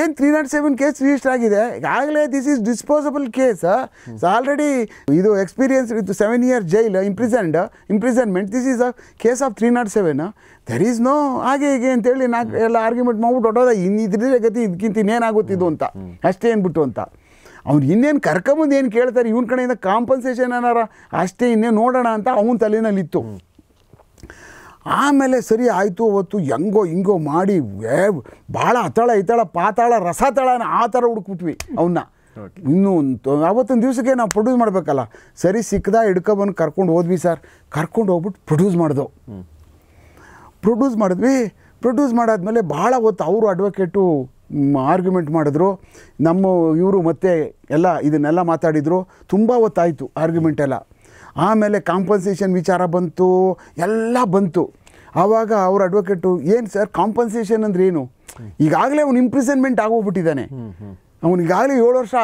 ಏನು 307 ಕೇಸ್ ರಿಜಿಸ್ಟರ್ ಆಗಿದೆ ಈಗಾಗಲೇ this is disposable case already ಇದು experience with 7 years jail imprisonment this is a case of 307 there is no ಹಾಗೆ ಹೀಗೆ ಅಂತೇಳಿ ನಾಲ್ಕು ಎಲ್ಲ ಆರ್ಗ್ಯುಮೆಂಟ್ ಮಾಡ್ಬಿಟ್ಟು ಹೊಟ್ಟೋದ ಇನ್ನಿದ್ರೆ ಗತಿ ಇದಕ್ಕಿಂತ ಇನ್ನೇನಾಗುತ್ತಿದ್ದು ಅಂತ ಅಷ್ಟೇ ಏನ್ಬಿಟ್ಟು ಅಂತ ಅವ್ನು ಇನ್ನೇನು ಕರ್ಕೊಂಬಂದು ಏನು ಕೇಳ್ತಾರೆ ಇವನ ಕಡೆಯಿಂದ ಕಾಂಪನ್ಸೇಷನ್ ಏನಾರ ಅಷ್ಟೇ ಇನ್ನೇನು ನೋಡೋಣ ಅಂತ ಅವನ ತಲೆಯಲ್ಲಿತ್ತು. ಆಮೇಲೆ ಸರಿ ಆಯಿತು ಅವತ್ತು ಹೆಂಗೋ ಹಿಂಗೋ ಮಾಡಿ ಭಾಳ ಅತಳ ಇತಳ ಪಾತಾಳ ರಸತಳನ ಆ ಥರ ಹುಡುಕ್ಬಿಟ್ವಿ ಅವನ್ನ. ಇನ್ನೂ ಅವತ್ತೊಂದು ದಿವಸಕ್ಕೆ ನಾವು ಪ್ರೊಡ್ಯೂಸ್ ಮಾಡಬೇಕಲ್ಲ, ಸರಿ ಸಿಕ್ಕದ ಹಿಡ್ಕೊಬಂದು ಕರ್ಕೊಂಡು ಹೋದ್ವಿ ಸರ್. ಕರ್ಕೊಂಡು ಹೋಗ್ಬಿಟ್ಟು ಪ್ರೊಡ್ಯೂಸ್ ಮಾಡಿದ್ವಿ. ಪ್ರೊಡ್ಯೂಸ್ ಮಾಡಾದ್ಮೇಲೆ ಭಾಳ ಹೊತ್ತು ಅವರು ಅಡ್ವೊಕೇಟು ಆರ್ಗ್ಯುಮೆಂಟ್ ಮಾಡಿದ್ರು, ನಮ್ಮ ಇವರು ಮತ್ತೆ ಎಲ್ಲ ಇದನ್ನೆಲ್ಲ ಮಾತಾಡಿದರು. ತುಂಬ ಹೊತ್ತಾಯಿತು ಆರ್ಗ್ಯುಮೆಂಟೆಲ್ಲ. ಆಮೇಲೆ ಕಾಂಪನ್ಸೇಷನ್ ವಿಚಾರ ಬಂತು, ಎಲ್ಲ ಬಂತು. ಆವಾಗ ಅವ್ರ ಅಡ್ವೊಕೇಟು, ಏನು ಸರ್ ಕಾಂಪನ್ಸೇಷನ್ ಅಂದ್ರೆ ಏನು, ಈಗಾಗಲೇ ಅವ್ನು ಇಂಪ್ರಿಸನ್ಮೆಂಟ್ ಆಗೋಗ್ಬಿಟ್ಟಿದ್ದಾನೆ, ಅವನಿಗಾಗಲೇ 7 ವರ್ಷ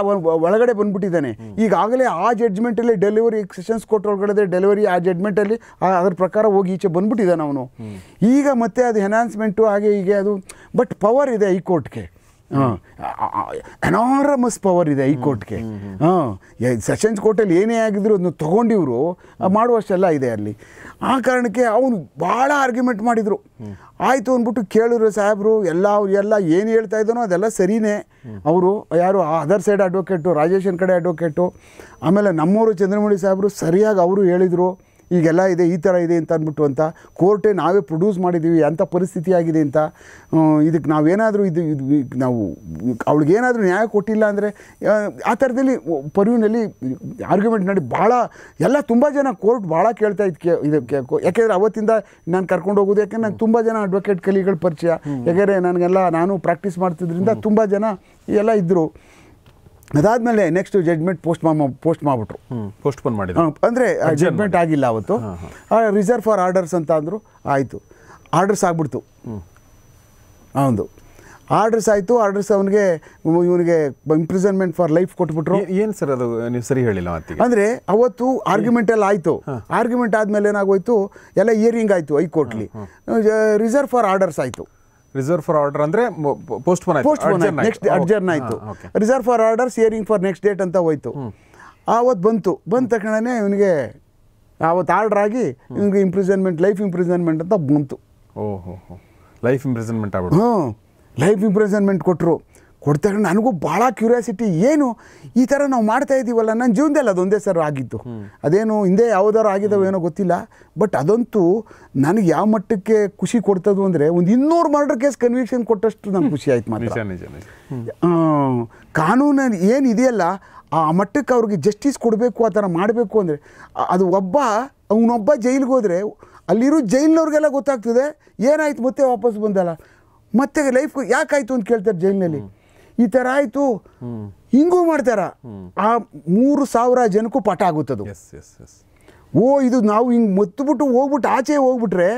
ಒಳಗಡೆ ಬಂದುಬಿಟ್ಟಿದ್ದಾನೆ, ಈಗಾಗಲೇ ಆ ಜಡ್ಜ್ಮೆಂಟಲ್ಲಿ ಡೆಲಿವರಿ ಸೆಷನ್ಸ್ ಕೋರ್ಟ್ ಒಳಗಡೆ ಡೆಲಿವರಿ ಆ ಜಡ್ಜ್ಮೆಂಟಲ್ಲಿ ಅದ್ರ ಪ್ರಕಾರ ಹೋಗಿ ಈಚೆ ಬಂದುಬಿಟ್ಟಿದ್ದಾನೆ ಅವನು. ಈಗ ಮತ್ತೆ ಅದು ಎನ್ಹಾನ್ಸ್ಮೆಂಟು ಹಾಗೆ ಹೀಗೆ ಅದು, ಬಟ್ ಪವರ್ ಇದೆ ಹೈಕೋರ್ಟ್ಗೆ, ಎನಾರಮಸ್ ಪವರ್ ಇದೆ ಹೈಕೋರ್ಟ್ಗೆ. ಸೆಷನ್ಸ್ ಕೋರ್ಟಲ್ಲಿ ಏನೇ ಆಗಿದ್ರು ಅದನ್ನು ತೊಗೊಂಡಿವರು ಮಾಡುವಷ್ಟೆಲ್ಲ ಇದೆ ಅಲ್ಲಿ. ಆ ಕಾರಣಕ್ಕೆ ಅವನು ಭಾಳ ಆರ್ಗ್ಯುಮೆಂಟ್ ಮಾಡಿದರು. ಆಯಿತು ಅಂದ್ಬಿಟ್ಟು ಕೇಳಿದ್ರು ಸಾಹೇಬರು, ಎಲ್ಲ ಏನು ಹೇಳ್ತಾ ಇದ್ದಾನೋ ಅದೆಲ್ಲ ಸರಿಯೇ. ಅವರು ಯಾರು ಅದರ್ ಸೈಡ್ ಅಡ್ವೊಕೇಟು ರಾಜೇಶನ್ ಕಡೆ ಅಡ್ವೊಕೇಟು, ಆಮೇಲೆ ನಮ್ಮವರು ಚಂದ್ರಮೌಳಿ ಸಾಹೇಬರು ಸರಿಯಾಗಿ ಅವರು ಹೇಳಿದರು, ಈಗೆಲ್ಲ ಇದೆ ಈ ಥರ ಇದೆ ಅಂತ ಅಂದ್ಬಿಟ್ಟು ಅಂತ ಕೋರ್ಟೇ ನಾವೇ ಪ್ರೊಡ್ಯೂಸ್ ಮಾಡಿದ್ದೀವಿ ಅಂಥ ಪರಿಸ್ಥಿತಿ ಆಗಿದೆ ಅಂತ. ಇದಕ್ಕೆ ನಾವೇನಾದರೂ ನಾವು ಅವಳಿಗೇನಾದರೂ ನ್ಯಾಯ ಕೊಟ್ಟಿಲ್ಲ ಅಂದರೆ ಆ ಥರದಲ್ಲಿ ಪರ್ವಿನಲ್ಲಿ ಆರ್ಗ್ಯುಮೆಂಟ್ ನೋಡಿ ಭಾಳ ಎಲ್ಲ ತುಂಬ ಜನ ಕೋರ್ಟ್ ಭಾಳ ಕೇಳ್ತಾ ಇತ್ತು ಇದಕ್ಕೆ. ಯಾಕೆಂದರೆ ಅವತ್ತಿಂದ ನಾನು ಕರ್ಕೊಂಡು ಹೋಗೋದು, ಯಾಕೆಂದರೆ ನಂಗೆ ತುಂಬ ಜನ ಅಡ್ವೊಕೇಟ್ ಕಲಿಗಳ ಪರಿಚಯ, ಯಾಕೆಂದರೆ ನನಗೆಲ್ಲ ನಾನು ಪ್ರಾಕ್ಟೀಸ್ ಮಾಡ್ತಿದ್ರಿಂದ ತುಂಬ ಜನ ಎಲ್ಲ ಇದ್ದರು. ಅದಾದಮೇಲೆ ನೆಕ್ಸ್ಟ್ ಜಡ್ಜ್ಮೆಂಟ್ ಪೋಸ್ಟ್ ಮಾಡಿಬಿಟ್ರು, ಪೋಸ್ಟ್ಪೋನ್ ಮಾಡಿದ್ರು. ಅಂದರೆ ಜಡ್ಜ್ಮೆಂಟ್ ಆಗಿಲ್ಲ ಅವತ್ತು, ರಿಸರ್ವ್ ಫಾರ್ ಆರ್ಡರ್ಸ್ ಅಂತ ಅಂದರು. ಆಯಿತು, ಆರ್ಡರ್ಸ್ ಆಗಿಬಿಡ್ತು. ಹೌದು, ಆರ್ಡರ್ಸ್ ಆಯಿತು. ಆರ್ಡರ್ಸ್ ಇವನಿಗೆ ಇಂಪ್ರಿಸನ್ಮೆಂಟ್ ಫಾರ್ ಲೈಫ್ ಕೊಟ್ಬಿಟ್ರು. ಏನು ಸರ್ ಅದು ನೀವು ಸರಿ ಹೇಳಿಲ್ಲ. ಅಂದರೆ ಅವತ್ತು ಆರ್ಗ್ಯುಮೆಂಟ್ ಎಲ್ಲ ಆಯಿತು. ಆರ್ಗ್ಯುಮೆಂಟ್ ಆದಮೇಲೆ ಏನಾಗೋಯ್ತು, ಎಲ್ಲ ಹಿಯರಿಂಗ್ ಆಯಿತು ಹೈಕೋರ್ಟ್ಲಿ. ರಿಸರ್ವ್ ಫಾರ್ ಆರ್ಡರ್ಸ್ ಆಯಿತು. ರಿಸರ್ವ್ ಫಾರ್ ಆರ್ಡರ್ ಅಂದರೆ ಪೋಸ್ಟ್ಪೋನ್, ನೆಕ್ಸ್ಟ್ ಅಡ್ಜರ್ನ್ ಆಯಿತು. Reserve for orders hearing for next date ಅಂತ ಹೋಯಿತು. ಆವತ್ತು ಬಂದ ತಕ್ಷಣವೇ ಇವನಿಗೆ ಆವತ್ತು ಆರ್ಡರ್ ಆಗಿ ಇವನಿಗೆ ಇಂಪ್ರಿಸನ್ಮೆಂಟ್, ಲೈಫ್ ಇಂಪ್ರಿಸನ್ಮೆಂಟ್ ಅಂತ ಬಂತು. ಓಹೋ, ಲೈಫ್ ಇಂಪ್ರಿಸನ್ಮೆಂಟ್ ಆಗ್ಬಿಟ್ಟು. ಹ್ಞೂ, ಲೈಫ್ ಇಂಪ್ರಿಸನ್ಮೆಂಟ್ ಕೊಟ್ಟರು. ಕೊಟ್ಟ ತಕ್ಷಣ ನನಗೂ ಭಾಳ ಕ್ಯೂರಿಯಾಸಿಟಿ, ಏನು ಈ ಥರ ನಾವು ಮಾಡ್ತಾ ಇದ್ದೀವಲ್ಲ. ನನ್ನ ಜೀವನದಲ್ಲಿ ಅದೊಂದೇ ಸರ್ ಆಗಿತ್ತು, ಅದೇನು ಹಿಂದೆ ಯಾವುದಾದ್ರು ಆಗಿದ್ದಾವೆ ಏನೋ ಗೊತ್ತಿಲ್ಲ, ಬಟ್ ಅದಂತೂ ನನಗೆ ಯಾವ ಮಟ್ಟಕ್ಕೆ ಖುಷಿ ಕೊಡ್ತದ್ದು ಅಂದರೆ, ಒಂದು 200 ಮರ್ಡರ್ ಕೇಸ್ ಕನ್ವಿಕ್ಷನ್ ಕೊಟ್ಟಷ್ಟು ನನಗೆ ಖುಷಿ ಆಯ್ತು. ಮಾತ್ರ ಕಾನೂನಲ್ಲಿ ಏನಿದೆಯಲ್ಲ ಆ ಮಟ್ಟಕ್ಕೆ ಅವ್ರಿಗೆ ಜಸ್ಟಿಸ್ ಕೊಡಬೇಕು, ಆ ಥರ ಮಾಡಬೇಕು ಅಂದರೆ ಅದು ಅವನೊಬ್ಬ ಜೈಲಿಗೆ ಹೋದರೆ ಅಲ್ಲಿರೋ ಜೈಲಿನವ್ರಿಗೆಲ್ಲ ಗೊತ್ತಾಗ್ತದೆ ಏನಾಯ್ತು, ಮತ್ತೆ ವಾಪಸ್ ಬಂದಲ್ಲ, ಮತ್ತೆ ಲೈಫ್ ಯಾಕಾಯಿತು ಅಂತ ಕೇಳ್ತಾರೆ ಜೈಲಿನಲ್ಲಿ. ಈ ಥರ ಆಯಿತು, ಹಿಂಗೂ ಮಾಡ್ತಾರ. ಆ 3000 ಜನಕ್ಕೂ ಪಾಠ ಆಗುತ್ತದು. ಇದು ನಾವು ಹಿಂಗೆ ಮತ್ತುಬಿಟ್ಟು ಹೋಗ್ಬಿಟ್ಟು ಆಚೆ ಹೋಗ್ಬಿಟ್ರೆ,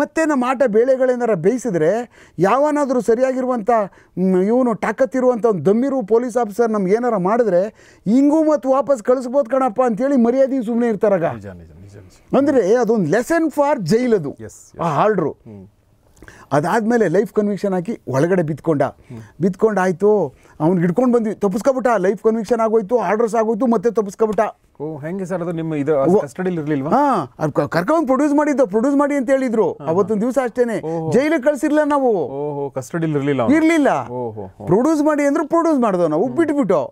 ಮತ್ತೆ ನಮ್ಮ ಆಟ ಬೇಳೆಗಳೇನಾರ ಬೇಯಿಸಿದ್ರೆ, ಯಾವನಾದರೂ ಸರಿಯಾಗಿರುವಂಥ ಇವನು ತಾಕತ್ತಿರುವಂಥ ಒಂದು ದಮ್ಮಿರು ಪೊಲೀಸ್ ಆಫೀಸರ್ ನಮ್ಗೆ ಏನಾರ ಮಾಡಿದ್ರೆ, ಹಿಂಗೂ ಮತ್ತು ವಾಪಸ್ ಕಳಿಸ್ಬೋದು ಕಣಪ್ಪ ಅಂತೇಳಿ ಮರ್ಯಾದೆ ಸುಮ್ಮನೆ ಇರ್ತಾರಾಗ. ಅಂದರೆ ಅದೊಂದು ಲೆಸನ್ ಫಾರ್ ಜೈಲ್ ಅದು ಆ ಆರ್ಡ್ರು. ಅದಾದಮೇಲೆ ಲೈಫ್ ಕನ್ವಿಕ್ಷನ್ ಹಾಕಿ ಒಳಗಡೆ ಬಿತ್ಕೊಂಡಾಯಿತು. ಅವ್ನಿಗೆ ಹಿಡ್ಕೊಂಡು ಬಂದ್ವಿ, ತಪ್ಪಿಸ್ಕೊಬಿಟ್ಟ. ಲೈಫ್ ಕನ್ವಿಕ್ಷನ್ ಆಗೋಯ್ತು, ಆರ್ಡರ್ಸ್ ಆಗೋಯ್ತು, ಮತ್ತೆ ತಪ್ಪಿಸ್ಕೊಬಿಟ್ಟ. ಹೆಂಗೆ ಸರ್ ಅದು ನಿಮ್ಮ ಇದು ಕಸ್ಟಡಿಲಿ ಇರಲಿಲ್ವಾ? ಹಾಂ, ಕರ್ಕೊಂಡು ಪ್ರೊಡ್ಯೂಸ್ ಮಾಡಿ ಅಂತ ಹೇಳಿದ್ರು ಅವತ್ತೊಂದು ದಿವಸ. ಅಷ್ಟೇನೆ, ಜೈಲಿಗೆ ಕಳಿಸಿರ್ಲಿಲ್ಲ ನಾವು, ಕಸ್ಟಡಿಲಿ ಇರಲಿಲ್ಲ. ಪ್ರೊಡ್ಯೂಸ್ ಮಾಡಿ ಅಂದ್ರು ಪ್ರೊಡ್ಯೂಸ್ ಮಾಡಿದೆವು ನಾವು, ಬಿಟ್ಬಿಟ್ಟು.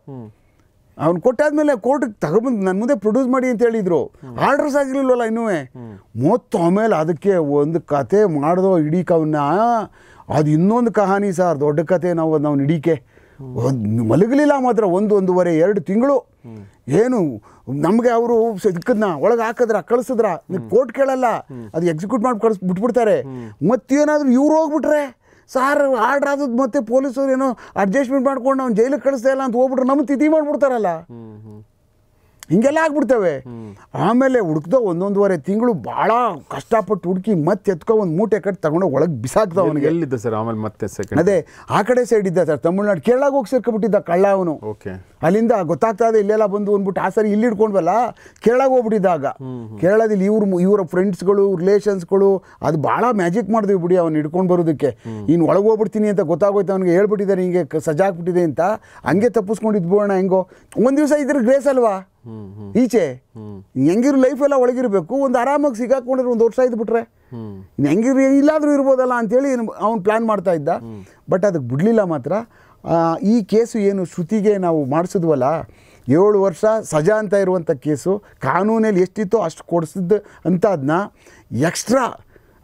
ಅವ್ನು ಕೊಟ್ಟಾದ್ಮೇಲೆ ಕೋರ್ಟ್ಗೆ ತಗೊಬಂದು ನನ್ನ ಮುಂದೆ ಪ್ರೊಡ್ಯೂಸ್ ಮಾಡಿ ಅಂತ ಹೇಳಿದರು. ಆರ್ಡರ್ಸ್ ಆಗಿರಲಿಲ್ವಲ್ಲ ಇನ್ನೂ. ಮತ್ತು ಆಮೇಲೆ ಅದಕ್ಕೆ ಒಂದು ಕತೆ ಮಾಡಿದೋ ಹಿಡೀಕ ಅವನ್ನ. ಅದು ಇನ್ನೊಂದು ಕಹಾನಿ ಸರ್, ದೊಡ್ಡ ಕತೆ. ನಾವು ಹಿಡೀಕೆ ಮಲಗಲಿಲ್ಲ ಮಾತ್ರ. 1.5-2 ತಿಂಗಳು ಏನು ನಮಗೆ ಅವರು ಸಿಕ್ಕದನ್ನ ಒಳಗೆ ಹಾಕಿದ್ರ, ಕಳಿಸಿದ್ರ, ಕೋರ್ಟ್ ಕೇಳಲ್ಲ, ಅದು ಎಕ್ಸಿಕ್ಯೂಟ್ ಮಾಡಿ ಬಿಟ್ಬಿಡ್ತಾರೆ. ಮತ್ತೇನಾದರೂ ಇವ್ರು ಹೋಗ್ಬಿಟ್ರೆ ಸಾರ್ ಆರ್ಡ್ರ್ ಆದದ್ದು, ಮತ್ತೆ ಪೊಲೀಸರು ಏನೋ ಅಡ್ಜಸ್ಟ್ಮೆಂಟ್ ಮಾಡ್ಕೊಂಡು ಅವ್ನು ಜೈಲಿಗೆ ಕಳಿಸ್ತಾ ಇಲ್ಲ ಅಂತ ಹೋಗ್ಬಿಟ್ರೆ ನಮ್ಮ ತಿಥಿ ಮಾಡಿಬಿಡ್ತಾರಲ್ಲ. ಹಿಂಗೆಲ್ಲ ಆಗ್ಬಿಡ್ತವೆ. ಆಮೇಲೆ ಹುಡುಕ್ದೋ 1.5 ತಿಂಗಳು ಭಾಳ ಕಷ್ಟಪಟ್ಟು ಹುಡುಕಿ ಮತ್ತೆ ಎತ್ಕೊ ಒಂದು ಮೂಟೆ ಕಟ್ಟಿ ತಗೊಂಡು ಒಳಗೆ ಬಿಸಾಕ್ದ. ಅವನಿಗೆ ಎಲ್ಲಿದ್ದ ಸರ್ ಆಮೇಲೆ ಮತ್ತೆ ಸೆಕೆಂಡ್ ಅದೇ ಆ ಕಡೆ ಸೈಡ್ ಇದ್ದ ಸರ್, ತಮಿಳ್ನಾಡು ಕೇರಳಾಗ ಹೋಗಿ ಸೇರ್ಕೊಬಿಟ್ಟಿದ್ದ ಕಳ್ಳ ಅವನು. ಅಲ್ಲಿಂದ ಗೊತ್ತಾಗ್ತದೆ ಇಲ್ಲೆಲ್ಲ ಬಂದು ಅಂದ್ಬಿಟ್ಟು ಆ ಸರಿ ಇಲ್ಲಿ ಹಿಡ್ಕೊಂಡ್ವಲ್ಲ, ಕೇರಳಾಗ ಹೋಗ್ಬಿಟ್ಟಿದ್ದಾಗ. ಕೇರಳದಲ್ಲಿ ಇವರ ಫ್ರೆಂಡ್ಸ್ಗಳು, ರಿಲೇಷನ್ಸ್ಗಳು, ಅದು ಭಾಳ ಮ್ಯಾಜಿಕ್ ಮಾಡಿದ್ವಿ ಬಿಡಿ ಅವ್ನು ಹಿಡ್ಕೊಂಡು ಬರೋದಕ್ಕೆ. ಇನ್ನು ಒಳಗೆ ಹೋಗ್ಬಿಡ್ತೀನಿ ಅಂತ ಗೊತ್ತಾಗೋಯ್ತು ಅವನಿಗೆ, ಹೇಳ್ಬಿಟ್ಟಿದ್ದಾನೆ ಹಿಂಗೆ ಸಜಾಕ್ಬಿಟ್ಟಿದೆ ಅಂತ. ಹಂಗೆ ತಪ್ಪಿಸ್ಕೊಂಡಿದ್ದು ಬಿಡೋಣ ಹೆಂಗೋ. ಒಂದು ದಿವಸ ಇದ್ರೆ ಗ್ರೇಸ್ ಅಲ್ವಾ ಈಚೆ. ಹೆಂಗಿರು ಲೈಫ್ ಎಲ್ಲ ಒಳಗಿರಬೇಕು. ಒಂದು ಆರಾಮಾಗಿ ಸಿಗಾಕೊಂಡಿರೋ 1 ವರ್ಷ ಇದ್ಬಿಟ್ರೆ ಹೆಂಗಿರು ಇಲ್ಲಾದರೂ ಇರ್ಬೋದಲ್ಲ ಅಂತೇಳಿ ಅವ್ನು ಪ್ಲ್ಯಾನ್ ಮಾಡ್ತಾ ಇದ್ದ. ಬಟ್ ಅದಕ್ಕೆ ಬಿಡಲಿಲ್ಲ ಮಾತ್ರ. ಈ ಕೇಸು ಏನು ಶ್ರುತಿಗೆ ನಾವು ಮಾಡಿಸಿದ್ವಲ್ಲ, 7 ವರ್ಷ ಸಜಾ ಅಂತ ಇರುವಂಥ ಕೇಸು ಕಾನೂನಲ್ಲಿ ಎಷ್ಟಿತ್ತೋ ಅಷ್ಟು ಕೊಡಿಸಿದ್ದು ಅಂಥದನ್ನ ಎಕ್ಸ್ಟ್ರಾ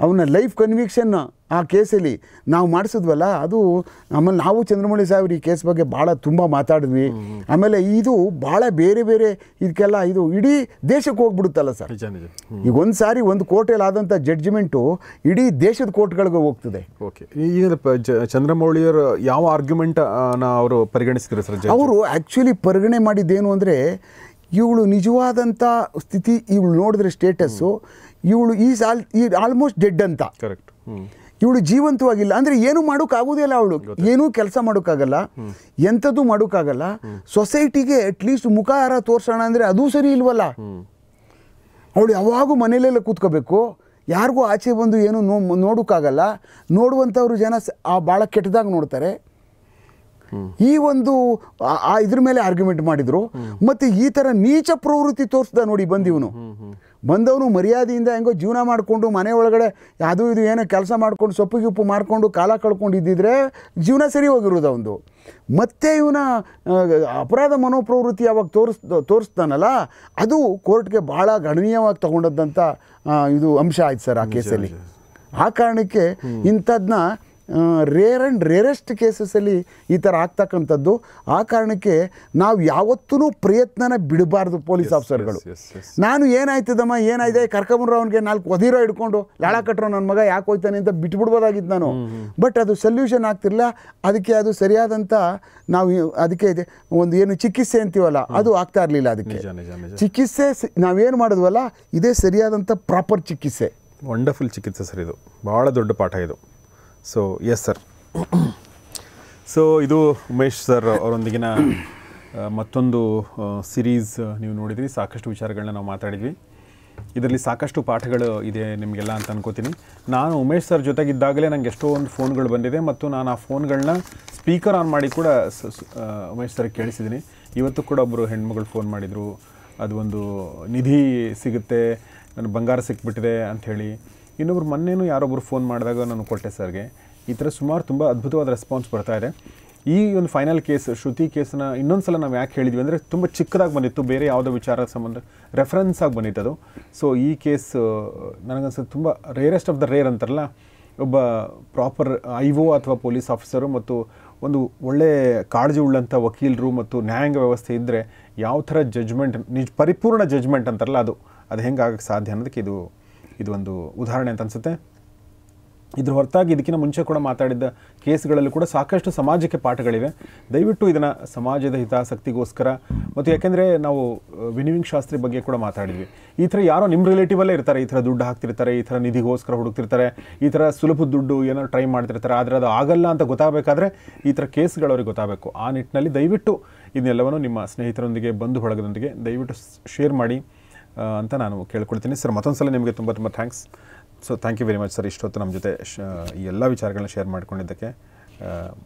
ಅವನ ಲೈಫ್ ಕನ್ವಿಕ್ಷನ್ ಆ ಕೇಸಲ್ಲಿ ನಾವು ಮಾಡಿಸಿದ್ವಲ್ಲ ಅದು ಆಮೇಲೆ ನಾವು ಚಂದ್ರಮೌಳಿ ಸಾಹೇಬ್ರು ಈ ಕೇಸ್ ಬಗ್ಗೆ ಭಾಳ ತುಂಬ ಮಾತಾಡಿದ್ವಿ ಆಮೇಲೆ ಇದು ಭಾಳ ಬೇರೆ ಬೇರೆ ಇದಕ್ಕೆಲ್ಲ ಇದು ಇಡೀ ದೇಶಕ್ಕೆ ಹೋಗ್ಬಿಡುತ್ತಲ್ಲ ಸರ್ ಈಗ ಒಂದು ಸಾರಿ ಒಂದು ಕೋರ್ಟಲ್ಲಿ ಆದಂಥ ಜಡ್ಜ್ಮೆಂಟು ಇಡೀ ದೇಶದ ಕೋರ್ಟ್ಗಳಿಗೆ ಹೋಗ್ತದೆ ಓಕೆ ಈಗ ಚಂದ್ರಮೌಳಿಯವರು ಯಾವ ಆರ್ಗ್ಯುಮೆಂಟನ್ನು ಅವರು ಪರಿಗಣಿಸಿದ್ರು ಸರ್ ಅವರು ಆ್ಯಕ್ಚುಲಿ ಪರಿಗಣನೆ ಮಾಡಿದ್ದೇನು ಅಂದರೆ ಇವಳು ನಿಜವಾದಂಥ ಸ್ಥಿತಿ ಇವಳು ನೋಡಿದ್ರೆ ಸ್ಟೇಟಸ್ಸು ಇವಳು ಈ ಆಲ್ಮೋಸ್ಟ್ ಡೆಡ್ ಅಂತ ಕರೆಕ್ಟ್ ಇವಳು ಜೀವಂತವಾಗಿಲ್ಲ ಅಂದರೆ ಏನೂ ಮಾಡೋಕ್ಕಾಗೋದಿಲ್ಲ ಅವಳು ಏನೂ ಕೆಲಸ ಮಾಡೋಕ್ಕಾಗಲ್ಲ ಎಂಥದ್ದು ಮಾಡೋಕ್ಕಾಗಲ್ಲ ಸೊಸೈಟಿಗೆ ಅಟ್ಲೀಸ್ಟ್ ಮುಖಾಹಾರ ತೋರಿಸೋಣ ಅಂದರೆ ಅದೂ ಸರಿ ಇಲ್ವಲ್ಲ ಅವಳು ಯಾವಾಗೂ ಮನೇಲೆಲ್ಲ ಕೂತ್ಕೋಬೇಕು ಯಾರಿಗೂ ಆಚೆ ಬಂದು ಏನೂ ನೋಡೋಕ್ಕಾಗಲ್ಲ ನೋಡುವಂಥವ್ರು ಜನ ಆ ಭಾಳ ಕೆಟ್ಟದಾಗ ನೋಡ್ತಾರೆ ಈ ಒಂದು ಇದ್ರ ಮೇಲೆ ಆರ್ಗ್ಯುಮೆಂಟ್ ಮಾಡಿದರು ಮತ್ತು ಈ ಥರ ನೀಚ ಪ್ರವೃತ್ತಿ ತೋರಿಸ್ದ ನೋಡಿ ಬಂದಿವನು ಬಂದವನು ಮರ್ಯಾದೆಯಿಂದ ಹೆಂಗೋ ಜೀವನ ಮಾಡಿಕೊಂಡು ಮನೆ ಒಳಗಡೆ ಅದು ಇದು ಏನೋ ಕೆಲಸ ಮಾಡಿಕೊಂಡು ಸೊಪ್ಪು ಗಿಪ್ಪು ಮಾಡಿಕೊಂಡು ಕಾಲ ಕಳ್ಕೊಂಡು ಇದ್ದಿದ್ರೆ ಜೀವನ ಸರಿ ಹೋಗಿರೋದು ಅವನು ಮತ್ತೆ ಇವನ ಅಪರಾಧ ಮನೋಪ್ರವೃತ್ತಿ ಯಾವಾಗ ತೋರಿಸ್ತಾನಲ್ಲ ಅದು ಕೋರ್ಟ್ಗೆ ಭಾಳ ಗಣನೀಯವಾಗಿ ತಗೊಂಡದ್ದಂಥ ಇದು ಅಂಶ ಆಯ್ತು ಸರ್ ಆ ಕೇಸಲ್ಲಿ ಆ ಕಾರಣಕ್ಕೆ ಇಂಥದನ್ನ ರೇರ್ ಆ್ಯಂಡ್ ರೇರೆಸ್ಟ್ ಕೇಸಸ್ಸಲ್ಲಿ ಈ ಥರ ಆಗ್ತಕ್ಕಂಥದ್ದು ಆ ಕಾರಣಕ್ಕೆ ನಾವು ಯಾವತ್ತೂ ಪ್ರಯತ್ನನ ಬಿಡಬಾರ್ದು ಪೊಲೀಸ್ ಆಫೀಸರ್ಗಳು ನಾನು ಏನಾಯ್ತದಮ್ಮ ಏನಾಯ್ತು ಕರ್ಕೊಂಬರು ಅವನಿಗೆ ನಾಲ್ಕು ಒದಿರೋ ಹಿಡ್ಕೊಂಡು ಲಾಳ ಕಟ್ಟರೋ ನನ್ನ ಮಗ ಯಾಕೆ ಹೋಯ್ತಾನೆ ಅಂತ ಬಿಟ್ಬಿಡ್ಬೋದಾಗಿತ್ತು ನಾನು ಬಟ್ ಅದು ಸೊಲ್ಯೂಷನ್ ಆಗ್ತಿರಲಿಲ್ಲ ಅದಕ್ಕೆ ಅದು ಸರಿಯಾದಂಥ ನಾವು ಅದಕ್ಕೆ ಒಂದು ಏನು ಚಿಕಿತ್ಸೆ ಅಂತೀವಲ್ಲ ಅದು ಆಗ್ತಾ ಇರಲಿಲ್ಲ ಅದಕ್ಕೆ ಚಿಕಿತ್ಸೆ ನಾವೇನು ಮಾಡಿದ್ವಲ್ಲ ಇದೇ ಸರಿಯಾದಂಥ ಪ್ರಾಪರ್ ಚಿಕಿತ್ಸೆ ವಂಡರ್ಫುಲ್ ಚಿಕಿತ್ಸೆ ಸರ್ ಇದು ಭಾಳ ದೊಡ್ಡ ಪಾಠ ಇದು ಸೊ ಎಸ್ ಸರ್ ಸೊ ಇದು ಉಮೇಶ್ ಸರ್ ಅವರೊಂದಿಗಿನ ಮತ್ತೊಂದು ಸಿರೀಸ್ ನೀವು ನೋಡಿದ್ರಿ ಸಾಕಷ್ಟು ವಿಚಾರಗಳನ್ನ ನಾವು ಮಾತಾಡಿದ್ವಿ ಇದರಲ್ಲಿ ಸಾಕಷ್ಟು ಪಾಠಗಳು ಇದೆ ನಿಮಗೆಲ್ಲ ಅಂತ ಅನ್ಕೋತೀನಿ ನಾನು ಉಮೇಶ್ ಸರ್ ಜೊತೆಗಿದ್ದಾಗಲೇ ನನಗೆ ಎಷ್ಟೋ ಒಂದು ಫೋನ್ಗಳು ಬಂದಿದೆ ಮತ್ತು ನಾನು ಆ ಫೋನ್ಗಳನ್ನ ಸ್ಪೀಕರ್ ಆನ್ ಮಾಡಿ ಕೂಡ ಉಮೇಶ್ ಸರ್ ಕೇಳಿಸಿದ್ದೀನಿ ಇವತ್ತು ಕೂಡ ಒಬ್ಬರು ಹೆಣ್ಮಗಳು ಫೋನ್ ಮಾಡಿದರು ಅದು ಒಂದು ನಿಧಿ ಸಿಗುತ್ತೆ ನನ್ನ ಬಂಗಾರ ಸಿಕ್ಬಿಟ್ಟಿದೆ ಅಂಥೇಳಿ ಇನ್ನೊಬ್ರು ಮೊನ್ನೆನೂ ಯಾರೊಬ್ಬರು ಫೋನ್ ಮಾಡಿದಾಗ ನಾನು ಕೊಟ್ಟೆ ಸರ್ಗೆ ಈ ಥರ ಸುಮಾರು ತುಂಬ ಅದ್ಭುತವಾದ ರೆಸ್ಪಾನ್ಸ್ ಬರ್ತಾ ಇದೆ ಈ ಒಂದು ಫೈನಲ್ ಕೇಸ್ ಶ್ರುತಿ ಕೇಸನ್ನ ಇನ್ನೊಂದು ಸಲ ನಾವು ಯಾಕೆ ಹೇಳಿದ್ವಿ ಅಂದರೆ ತುಂಬ ಚಿಕ್ಕದಾಗಿ ಬಂದಿತ್ತು ಬೇರೆ ಯಾವುದೋ ವಿಚಾರ ಸಂಬಂಧ ರೆಫರೆನ್ಸ್ ಆಗಿ ಬಂದಿತ್ತು ಅದು ಸೊ ಈ ಕೇಸ್ ನನಗನ್ಸೋದು ತುಂಬ ರೇರೆಸ್ಟ್ ಆಫ್ ದ ರೇರ್ ಅಂತಾರಲ್ಲ ಒಬ್ಬ ಪ್ರಾಪರ್ ಐ ಒ ಅಥವಾ ಪೊಲೀಸ್ ಆಫೀಸರು ಮತ್ತು ಒಂದು ಒಳ್ಳೆ ಕಾಳಜಿ ಉಳ್ಳಂಥ ವಕೀಲರು ಮತ್ತು ನ್ಯಾಯಾಂಗ ವ್ಯವಸ್ಥೆ ಇದ್ದರೆ ಯಾವ ಥರ ಜಜ್ಮೆಂಟ್ ಪರಿಪೂರ್ಣ ಜಜ್ಮೆಂಟ್ ಅಂತಾರಲ್ಲ ಅದು ಅದು ಹೆಂಗೆ ಆಗೋಕ್ಕೆ ಸಾಧ್ಯ ಅನ್ನೋದಕ್ಕೆ ಇದು ಒಂದು ಉದಾಹರಣೆ ಅಂತ ಅನಿಸುತ್ತೆ ಇದ್ರ ಹೊರತಾಗಿ ಇದಕ್ಕಿಂತ ಮುಂಚೆ ಕೂಡ ಮಾತಾಡಿದ್ದ ಕೇಸ್ಗಳಲ್ಲೂ ಕೂಡ ಸಾಕಷ್ಟು ಸಮಾಜಕ್ಕೆ ಪಾಠಗಳಿವೆ ದಯವಿಟ್ಟು ಇದನ್ನು ಸಮಾಜದ ಹಿತಾಸಕ್ತಿಗೋಸ್ಕರ ಮತ್ತು ಯಾಕೆಂದರೆ ನಾವು ವಿನಿಮಿಂಗ್ ಶಾಸ್ತ್ರಿ ಬಗ್ಗೆ ಕೂಡ ಮಾತಾಡಿದ್ವಿ ಈ ಥರ ಯಾರೋ ನಿಮ್ಮ ರಿಲೇಟಿವಲ್ಲೇ ಇರ್ತಾರೆ ಈ ಥರ ದುಡ್ಡು ಹಾಕ್ತಿರ್ತಾರೆ ಈ ಥರ ನಿಧಿಗೋಸ್ಕರ ಹುಡುಕ್ತಿರ್ತಾರೆ ಈ ಥರ ಸುಲಭ ದುಡ್ಡು ಏನೋ ಟ್ರೈ ಮಾಡ್ತಿರ್ತಾರೆ ಆದರೆ ಅದು ಆಗಲ್ಲ ಅಂತ ಗೊತ್ತಾಗಬೇಕಾದ್ರೆ ಈ ಥರ ಕೇಸ್ಗಳವ್ರಿಗೆ ಗೊತ್ತಾಗಬೇಕು ಆ ನಿಟ್ಟಿನಲ್ಲಿ ದಯವಿಟ್ಟು ಇದನ್ನೆಲ್ಲವನ್ನು ನಿಮ್ಮ ಸ್ನೇಹಿತರೊಂದಿಗೆ ಬಂಧು ಬಳಗದೊಂದಿಗೆ ದಯವಿಟ್ಟು ಶೇರ್ ಮಾಡಿ ಅಂತ ನಾನು ಕೇಳ್ಕೊಳ್ತೀನಿ ಸರ್ ಮತ್ತೊಂದು ಸಲ ನಿಮಗೆ ತುಂಬ ತುಂಬ thanks so thank you very much sir ಇಷ್ಟೊತ್ತು ನಮ್ಮ ಜೊತೆ ಈ ಎಲ್ಲ ವಿಚಾರಗಳನ್ನ ಶೇರ್ ಮಾಡ್ಕೊಂಡಿದ್ದಕ್ಕೆ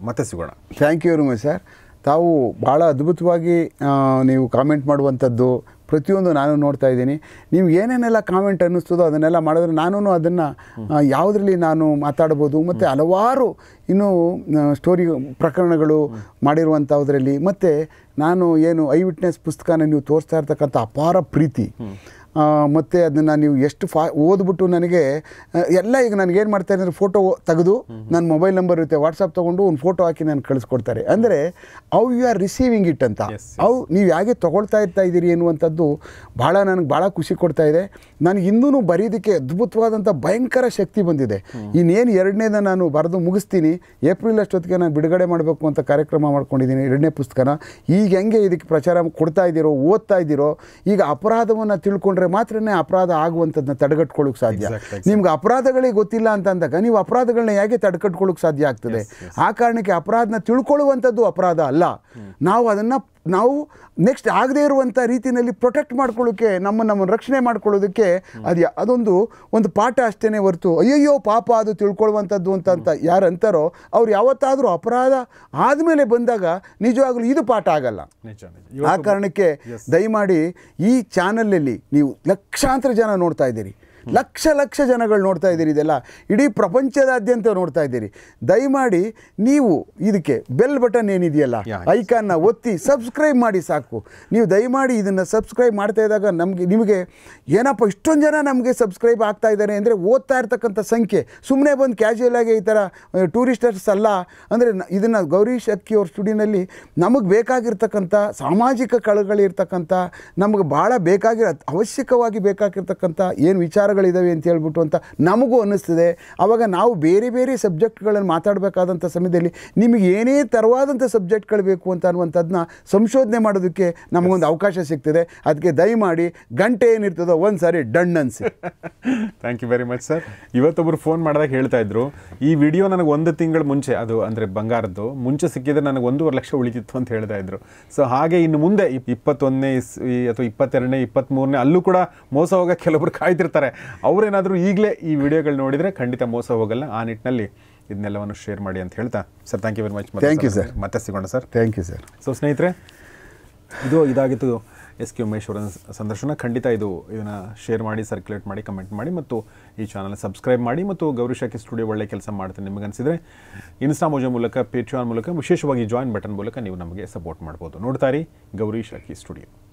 ಮತ್ತೆ ಸಿಗೋಣ thank you very much sir ತಾವು ಭಾಳ ಅದ್ಭುತವಾಗಿ ನೀವು ಕಾಮೆಂಟ್ ಮಾಡುವಂಥದ್ದು ಪ್ರತಿಯೊಂದು ನಾನು ನೋಡ್ತಾ ಇದ್ದೀನಿ ನೀವು ಏನೇನೆಲ್ಲ ಕಾಮೆಂಟ್ ಅನ್ನಿಸ್ತದೋ ಅದನ್ನೆಲ್ಲ ಮಾಡಿದ್ರೆ ನಾನು ಅದನ್ನು ಯಾವುದರಲ್ಲಿ ನಾನು ಮಾತಾಡ್ಬೋದು ಮತ್ತು ಹಲವಾರು ಇನ್ನೂ ಸ್ಟೋರಿ ಪ್ರಕರಣಗಳು ಮಾಡಿರುವಂಥವುದ್ರಲ್ಲಿ ಮತ್ತು ನಾನು ಏನು ಐ ವಿಟ್ನೆಸ್ ಪುಸ್ತಕನ ನೀವು ತೋರಿಸ್ತಾ ಇರ್ತಕ್ಕಂಥ ಅಪಾರ ಪ್ರೀತಿ ಮತ್ತು ಅದನ್ನು ನೀವು ಎಷ್ಟು ಓದ್ಬಿಟ್ಟು ನನಗೆ ಎಲ್ಲ ಈಗ ನನಗೇನು ಮಾಡ್ತಾರೆ ಅಂದರೆ ಫೋಟೋ ತೆಗೆದು ನನ್ನ ಮೊಬೈಲ್ ನಂಬರ್ ಇರುತ್ತೆ ವಾಟ್ಸಪ್ ತೊಗೊಂಡು ಒಂದು ಫೋಟೋ ಹಾಕಿ ನಾನು ಕಳಿಸ್ಕೊಡ್ತಾರೆ ಅಂದರೆ how you are receiving it ಅಂತ ಅವು ನೀವು ಹೇಗೆ ತೊಗೊಳ್ತಾ ಇದ್ದೀರಿ ಅನ್ನುವಂಥದ್ದು ಭಾಳ ನನಗೆ ಭಾಳ ಖುಷಿ ಕೊಡ್ತಾ ಇದೆ ನನಗೆ ಇನ್ನೂ ಬರೀದಕ್ಕೆ ಅದ್ಭುತವಾದಂಥ ಭಯಂಕರ ಶಕ್ತಿ ಬಂದಿದೆ ಇನ್ನೇನು ಎರಡನೇದ ನಾನು ಬರೆದು ಮುಗಿಸ್ತೀನಿ ಏಪ್ರಿಲ್ ಅಷ್ಟೊತ್ತಿಗೆ ನಾನು ಬಿಡುಗಡೆ ಮಾಡಬೇಕು ಅಂತ ಕಾರ್ಯಕ್ರಮ ಮಾಡ್ಕೊಂಡಿದ್ದೀನಿ ಎರಡನೇ ಪುಸ್ತಕನ ಈಗ ಹೆಂಗೆ ಇದಕ್ಕೆ ಪ್ರಚಾರ ಕೊಡ್ತಾ ಇದ್ದೀರೋ ಓದ್ತಾ ಇದ್ದೀರೋ ಈಗ ಅಪರಾಧವನ್ನು ತಿಳ್ಕೊಂಡ್ರೆ ಮಾತ್ರ ಅಪರಾಧ ಆಗುವಂಥದ್ದನ್ನ ತಡೆಗಟ್ಕೊಳ್ಳೋಕೆ ಸಾಧ್ಯ ನಿಮ್ಗೆ ಅಪರಾಧಗಳೇ ಗೊತ್ತಿಲ್ಲ ಅಂತಂದಾಗ ನೀವು ಅಪರಾಧಗಳನ್ನ ಹೇಗೆ ತಡೆಗಟ್ಕೊಳ್ಳೋಕೆ ಸಾಧ್ಯ ಆಗ್ತದೆ ಆ ಕಾರಣಕ್ಕೆ ಅಪರಾಧನ ತಿಳ್ಕೊಳ್ಳುವಂಥದ್ದು ಅಪರಾಧ ಅಲ್ಲ ನಾವು ಅದನ್ನು ನಾವು ನೆಕ್ಸ್ಟ್ ಆಗದೇ ಇರುವಂಥ ರೀತಿಯಲ್ಲಿ ಪ್ರೊಟೆಕ್ಟ್ ಮಾಡ್ಕೊಳ್ಳೋಕ್ಕೆ ನಮ್ಮನ್ನು ರಕ್ಷಣೆ ಮಾಡ್ಕೊಳ್ಳೋದಕ್ಕೆ ಅದು ಅದೊಂದು ಪಾಠ ಅಷ್ಟೇ ಹೊರತು ಅಯ್ಯಯ್ಯೋ ಪಾಪ ಅದು ತಿಳ್ಕೊಳ್ಳುವಂಥದ್ದು ಅಂತ ಯಾರು ಅಂತಾರೋ ಅವ್ರು ಯಾವತ್ತಾದರೂ ಅಪರಾಧ ಆದಮೇಲೆ ಬಂದಾಗ ನಿಜವಾಗ್ಲೂ ಇದು ಪಾಠ ಆಗಲ್ಲ ಆ ಕಾರಣಕ್ಕೆ ದಯಮಾಡಿ ಈ ಚಾನಲಲ್ಲಿ ನೀವು ಲಕ್ಷಾಂತರ ಜನ ನೋಡ್ತಾ ಇದ್ದೀರಿ ಲಕ್ಷ ಲಕ್ಷ ಜನಗಳು ನೋಡ್ತಾ ಇದ್ದೀರಿ ಇದೆಲ್ಲ ಇಡಿ ಪ್ರಪಂಚದಾದ್ಯಂತ ನೋಡ್ತಾ ಇದ್ದೀರಿ ದಯಮಾಡಿ ನೀವು ಇದಕ್ಕೆ ಬೆಲ್ ಬಟನ್ ಏನಿದೆಯಲ್ಲ ಐಕಾನ್ ನ ಒತ್ತಿ ಸಬ್ಸ್ಕ್ರೈಬ್ ಮಾಡಿ ಸಾಕು ನೀವು ದಯಮಾಡಿ ಇದನ್ನ ಸಬ್ಸ್ಕ್ರೈಬ್ ಮಾಡ್ತಾ ಇದ್ದಾಗ ನಮಗೆ ನಿಮಗೆ ಏನಪ್ಪ ಇಷ್ಟೊಂದು ಜನ ನಮಗೆ ಸಬ್ಸ್ಕ್ರೈಬ್ ಆಗ್ತಾ ಇದ್ದಾರೆ ಅಂದ್ರೆ ಓದ್ತಾ ಇರ್ತಕ್ಕಂತ ಸಂಖ್ಯೆ ಸುಮ್ಮನೆ ಬಂದು ಕ್ಯಾಶುಯಲ್ ಆಗಿ ಈ ತರ ಟೂರಿಸ್ಟರ್ಸ್ ಅಲ್ಲ ಅಂದ್ರೆ ಇದನ್ನ ಗೌರೀಶ್ ಅಕ್ಕಿ ಅವರ ಸ್ಟುಡಿಯೋನಲ್ಲಿ ನಮಗೆ ಬೇಕಾಗಿರತಕ್ಕಂತ ಸಾಮಾಜಿಕ ಕಳಗಳು ಇರತಕ್ಕಂತ ನಮಗೆ ಬಹಳ ಬೇಕಾಗಿರೋ ಅವಶ್ಯಕವಾಗಿ ಬೇಕಾಗಿರತಕ್ಕಂತ ಏನು ವಿಚಾರಗಳು ಇದಾವೆ ಅಂತ ಹೇಳಿಬಿಟ್ಟು ಅಂತ ನಮಗೂ ಅನಿಸುತ್ತದೆ ಆಗ ನಾವು ಬೇರೆ ಬೇರೆ ಸಬ್ಜೆಕ್ಟ್ ಗಳನ್ನು ಮಾತಾಡಬೇಕಾದಂತ ಸಮಯದಲ್ಲಿ ನಿಮಗೆ ಏನೇ ತರವಾದಂತ ಸಬ್ಜೆಕ್ಟ್ ಗಳು ಬೇಕು ಅಂತ ಅನ್ನುವಂತದನ್ನ ಸಂಶೋಧನೆ ಮಾಡೋದಕ್ಕೆ ನಮಗೆ ಒಂದು ಅವಕಾಶ ಸಿಗ್ತಿದೆ ಅದಕ್ಕೆ ದಯ ಮಾಡಿ ಗಂಟೆ ಏನಿರ್ತದೋ ಒಂದು ಸಾರಿ ಡನ್ ಅನ್ಸಿ thank you very much sir ಇವತ್ತೊಬ್ಬರು ಫೋನ್ ಮಾಡಿದಾಗ ಹೇಳ್ತಾ ಇದ್ರು ಈ ವಿಡಿಯೋ ನನಗೆ ಒಂದು ತಿಂಗಳ ಮುಂಚೆ ಅದು ಅಂದ್ರೆ ಬಂಗಾರದ್ದು ಮುಂಚೆ ಸಿಕ್ಕಿದ್ರೆ ನನಗೆ 1.5 ಲಕ್ಷ ಉಳಿತಿತ್ತು ಅಂತ ಹೇಳ್ತಾ ಇದ್ರು ಸೊ ಹಾಗೆ ಇನ್ನು ಮುಂದೆ 21ನೇ ಅಥವಾ 22ನೇ 23ನೇ ಅಲ್ಲೂ ಕೂಡ ಮೋಸ ಹೋಗಕ್ಕೆ ಕೆಲವರು ಕಾಯ್ತಿರ್ತಾರೆ ಅವರೇನಾದರೂ ಈಗಲೇ ಈ ವಿಡಿಯೋಗಳು ನೋಡಿದರೆ ಖಂಡಿತ ಮೋಸ ಹೋಗಲ್ಲ ಆ ನಿಟ್ಟಿನಲ್ಲಿ ಇದನ್ನೆಲ್ಲವನ್ನು ಶೇರ್ ಮಾಡಿ ಅಂತ ಹೇಳ್ತಾ sir thank you very much thank you sir ಮತ್ತೆ ಸಿಗೋಣ sir thank you sir so ಸ್ನೇಹಿತರೆ ಇದಾಗಿತ್ತು ಎಸ್ ಕೆ ಉಮೇಶ್ ಅವರ ಸಂದರ್ಶನ ಖಂಡಿತ ಇದನ್ನು ಶೇರ್ ಮಾಡಿ ಸರ್ಕ್ಯುಲೇಟ್ ಮಾಡಿ ಕಮೆಂಟ್ ಮಾಡಿ ಮತ್ತು ಈ ಚಾನಲ್ ಸಬ್ಸ್ಕ್ರೈಬ್ ಮಾಡಿ ಮತ್ತು ಗೌರೀಶ್ ಅಕ್ಕಿ ಸ್ಟುಡಿಯೋ ಒಳ್ಳೆ ಕೆಲಸ ಮಾಡ್ತೀನಿ ನಿಮಗನಿಸಿದರೆ ಇನ್ಸ್ಟಾ ಮೋಜೋ ಮೂಲಕ ಪೇಟ್ರಿಯಾನ್ ಮೂಲಕ ವಿಶೇಷವಾಗಿ ಜಾಯಿನ್ ಬಟನ್ ಮೂಲಕ ನೀವು ನಮಗೆ ಸಪೋರ್ಟ್ ಮಾಡ್ಬೋದು ನೋಡ್ತಾ ಇರಿ ಗೌರೀಶ್ ಅಕ್ಕಿ ಸ್ಟುಡಿಯೋ